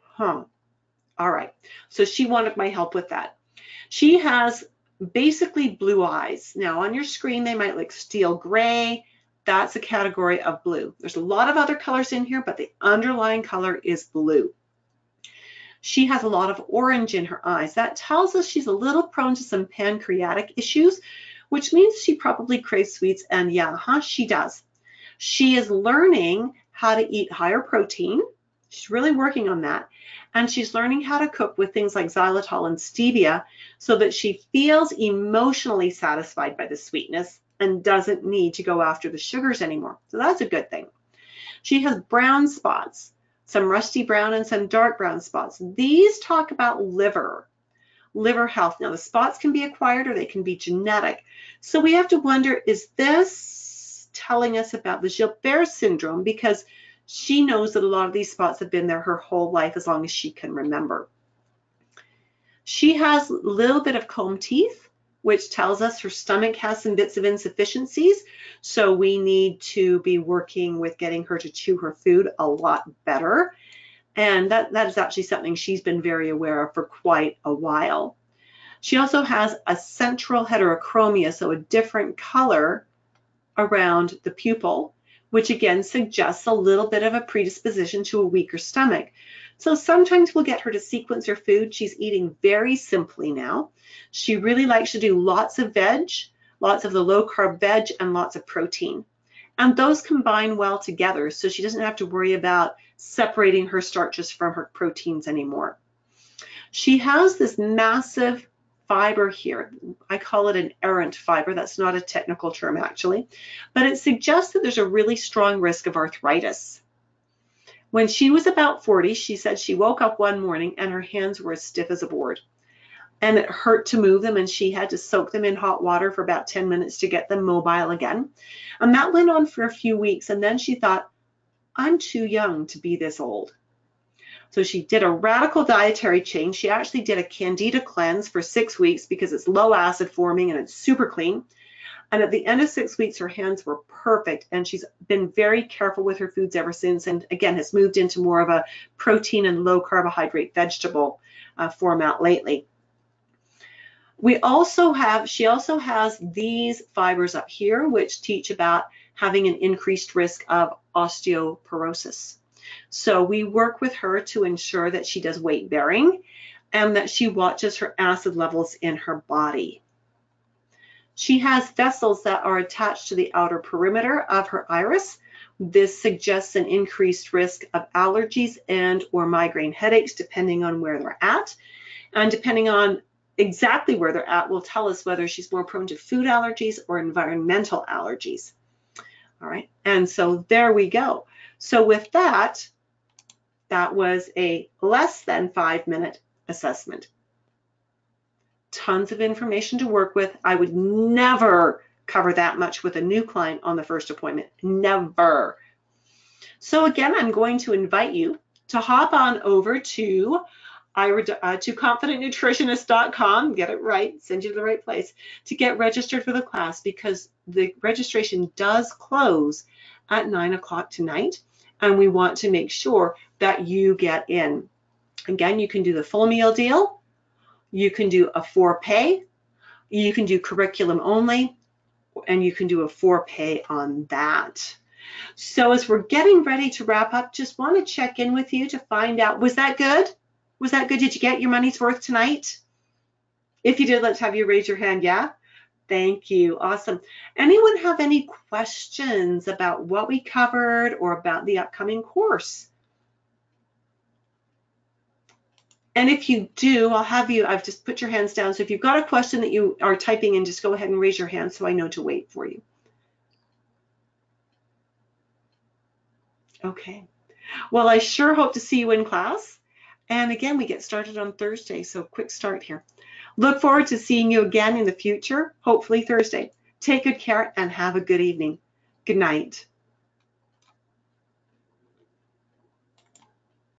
Huh. All right. So she wanted my help with that. She has basically blue eyes. Now on your screen, they might look steel gray. That's a category of blue. There's a lot of other colors in here, but the underlying color is blue. She has a lot of orange in her eyes. That tells us she's a little prone to some pancreatic issues, which means she probably craves sweets, and yeah, huh, she does. She is learning how to eat higher protein. She's really working on that. And she's learning how to cook with things like xylitol and stevia so that she feels emotionally satisfied by the sweetness and doesn't need to go after the sugars anymore. So that's a good thing. She has brown spots, some rusty brown and some dark brown spots. These talk about liver, liver health. Now the spots can be acquired or they can be genetic. So we have to wonder, is this telling us about the Gilbert syndrome? Because she knows that a lot of these spots have been there her whole life, as long as she can remember. She has a little bit of comb teeth, which tells us her stomach has some bits of insufficiencies. So we need to be working with getting her to chew her food a lot better. And that, that is actually something she's been very aware of for quite a while. She also has a central heterochromia, so a different color around the pupil, which again suggests a little bit of a predisposition to a weaker stomach. So sometimes we'll get her to sequence her food. She's eating very simply now. She really likes to do lots of veg, lots of the low carb veg, and lots of protein. And those combine well together, so she doesn't have to worry about separating her starches from her proteins anymore. She has this massive fiber here. I call it an errant fiber. That's not a technical term actually, but it suggests that there's a really strong risk of arthritis. When she was about forty, she said she woke up one morning and her hands were as stiff as a board, and it hurt to move them, and she had to soak them in hot water for about ten minutes to get them mobile again. And that went on for a few weeks, and then she thought, I'm too young to be this old. So she did a radical dietary change. She actually did a candida cleanse for six weeks because it's low acid forming and it's super clean. And at the end of six weeks, her hands were perfect. And she's been very careful with her foods ever since. And again, has moved into more of a protein and low carbohydrate vegetable uh, format lately. We also have, she also has these fibers up here, which teach about having an increased risk of osteoporosis. So we work with her to ensure that she does weight bearing and that she watches her acid levels in her body. She has vessels that are attached to the outer perimeter of her iris. This suggests an increased risk of allergies and or migraine headaches, depending on where they're at. And depending on exactly where they're at will tell us whether she's more prone to food allergies or environmental allergies. All right, and so there we go. So with that, that was a less than five minute assessment. Tons of information to work with. I would never cover that much with a new client on the first appointment, never. So again, I'm going to invite you to hop on over to, uh, to confident nutritionist dot com, get it right, send you to the right place, to get registered for the class, because the registration does close at nine o'clock tonight. And we want to make sure that you get in. Again, you can do the full meal deal. You can do a for pay. You can do curriculum only. And you can do a for pay on that. So as we're getting ready to wrap up, just want to check in with you to find out, was that good? Was that good? Did you get your money's worth tonight? If you did, let's have you raise your hand. Yeah. Thank you. Awesome. Anyone have any questions about what we covered or about the upcoming course? And if you do, I'll have you, I've just put your hands down. So if you've got a question that you are typing in, just go ahead and raise your hand so I know to wait for you. Okay. Well, I sure hope to see you in class. And again, we get started on Thursday, so quick start here. Look forward to seeing you again in the future, hopefully Thursday. Take good care and have a good evening. Good night.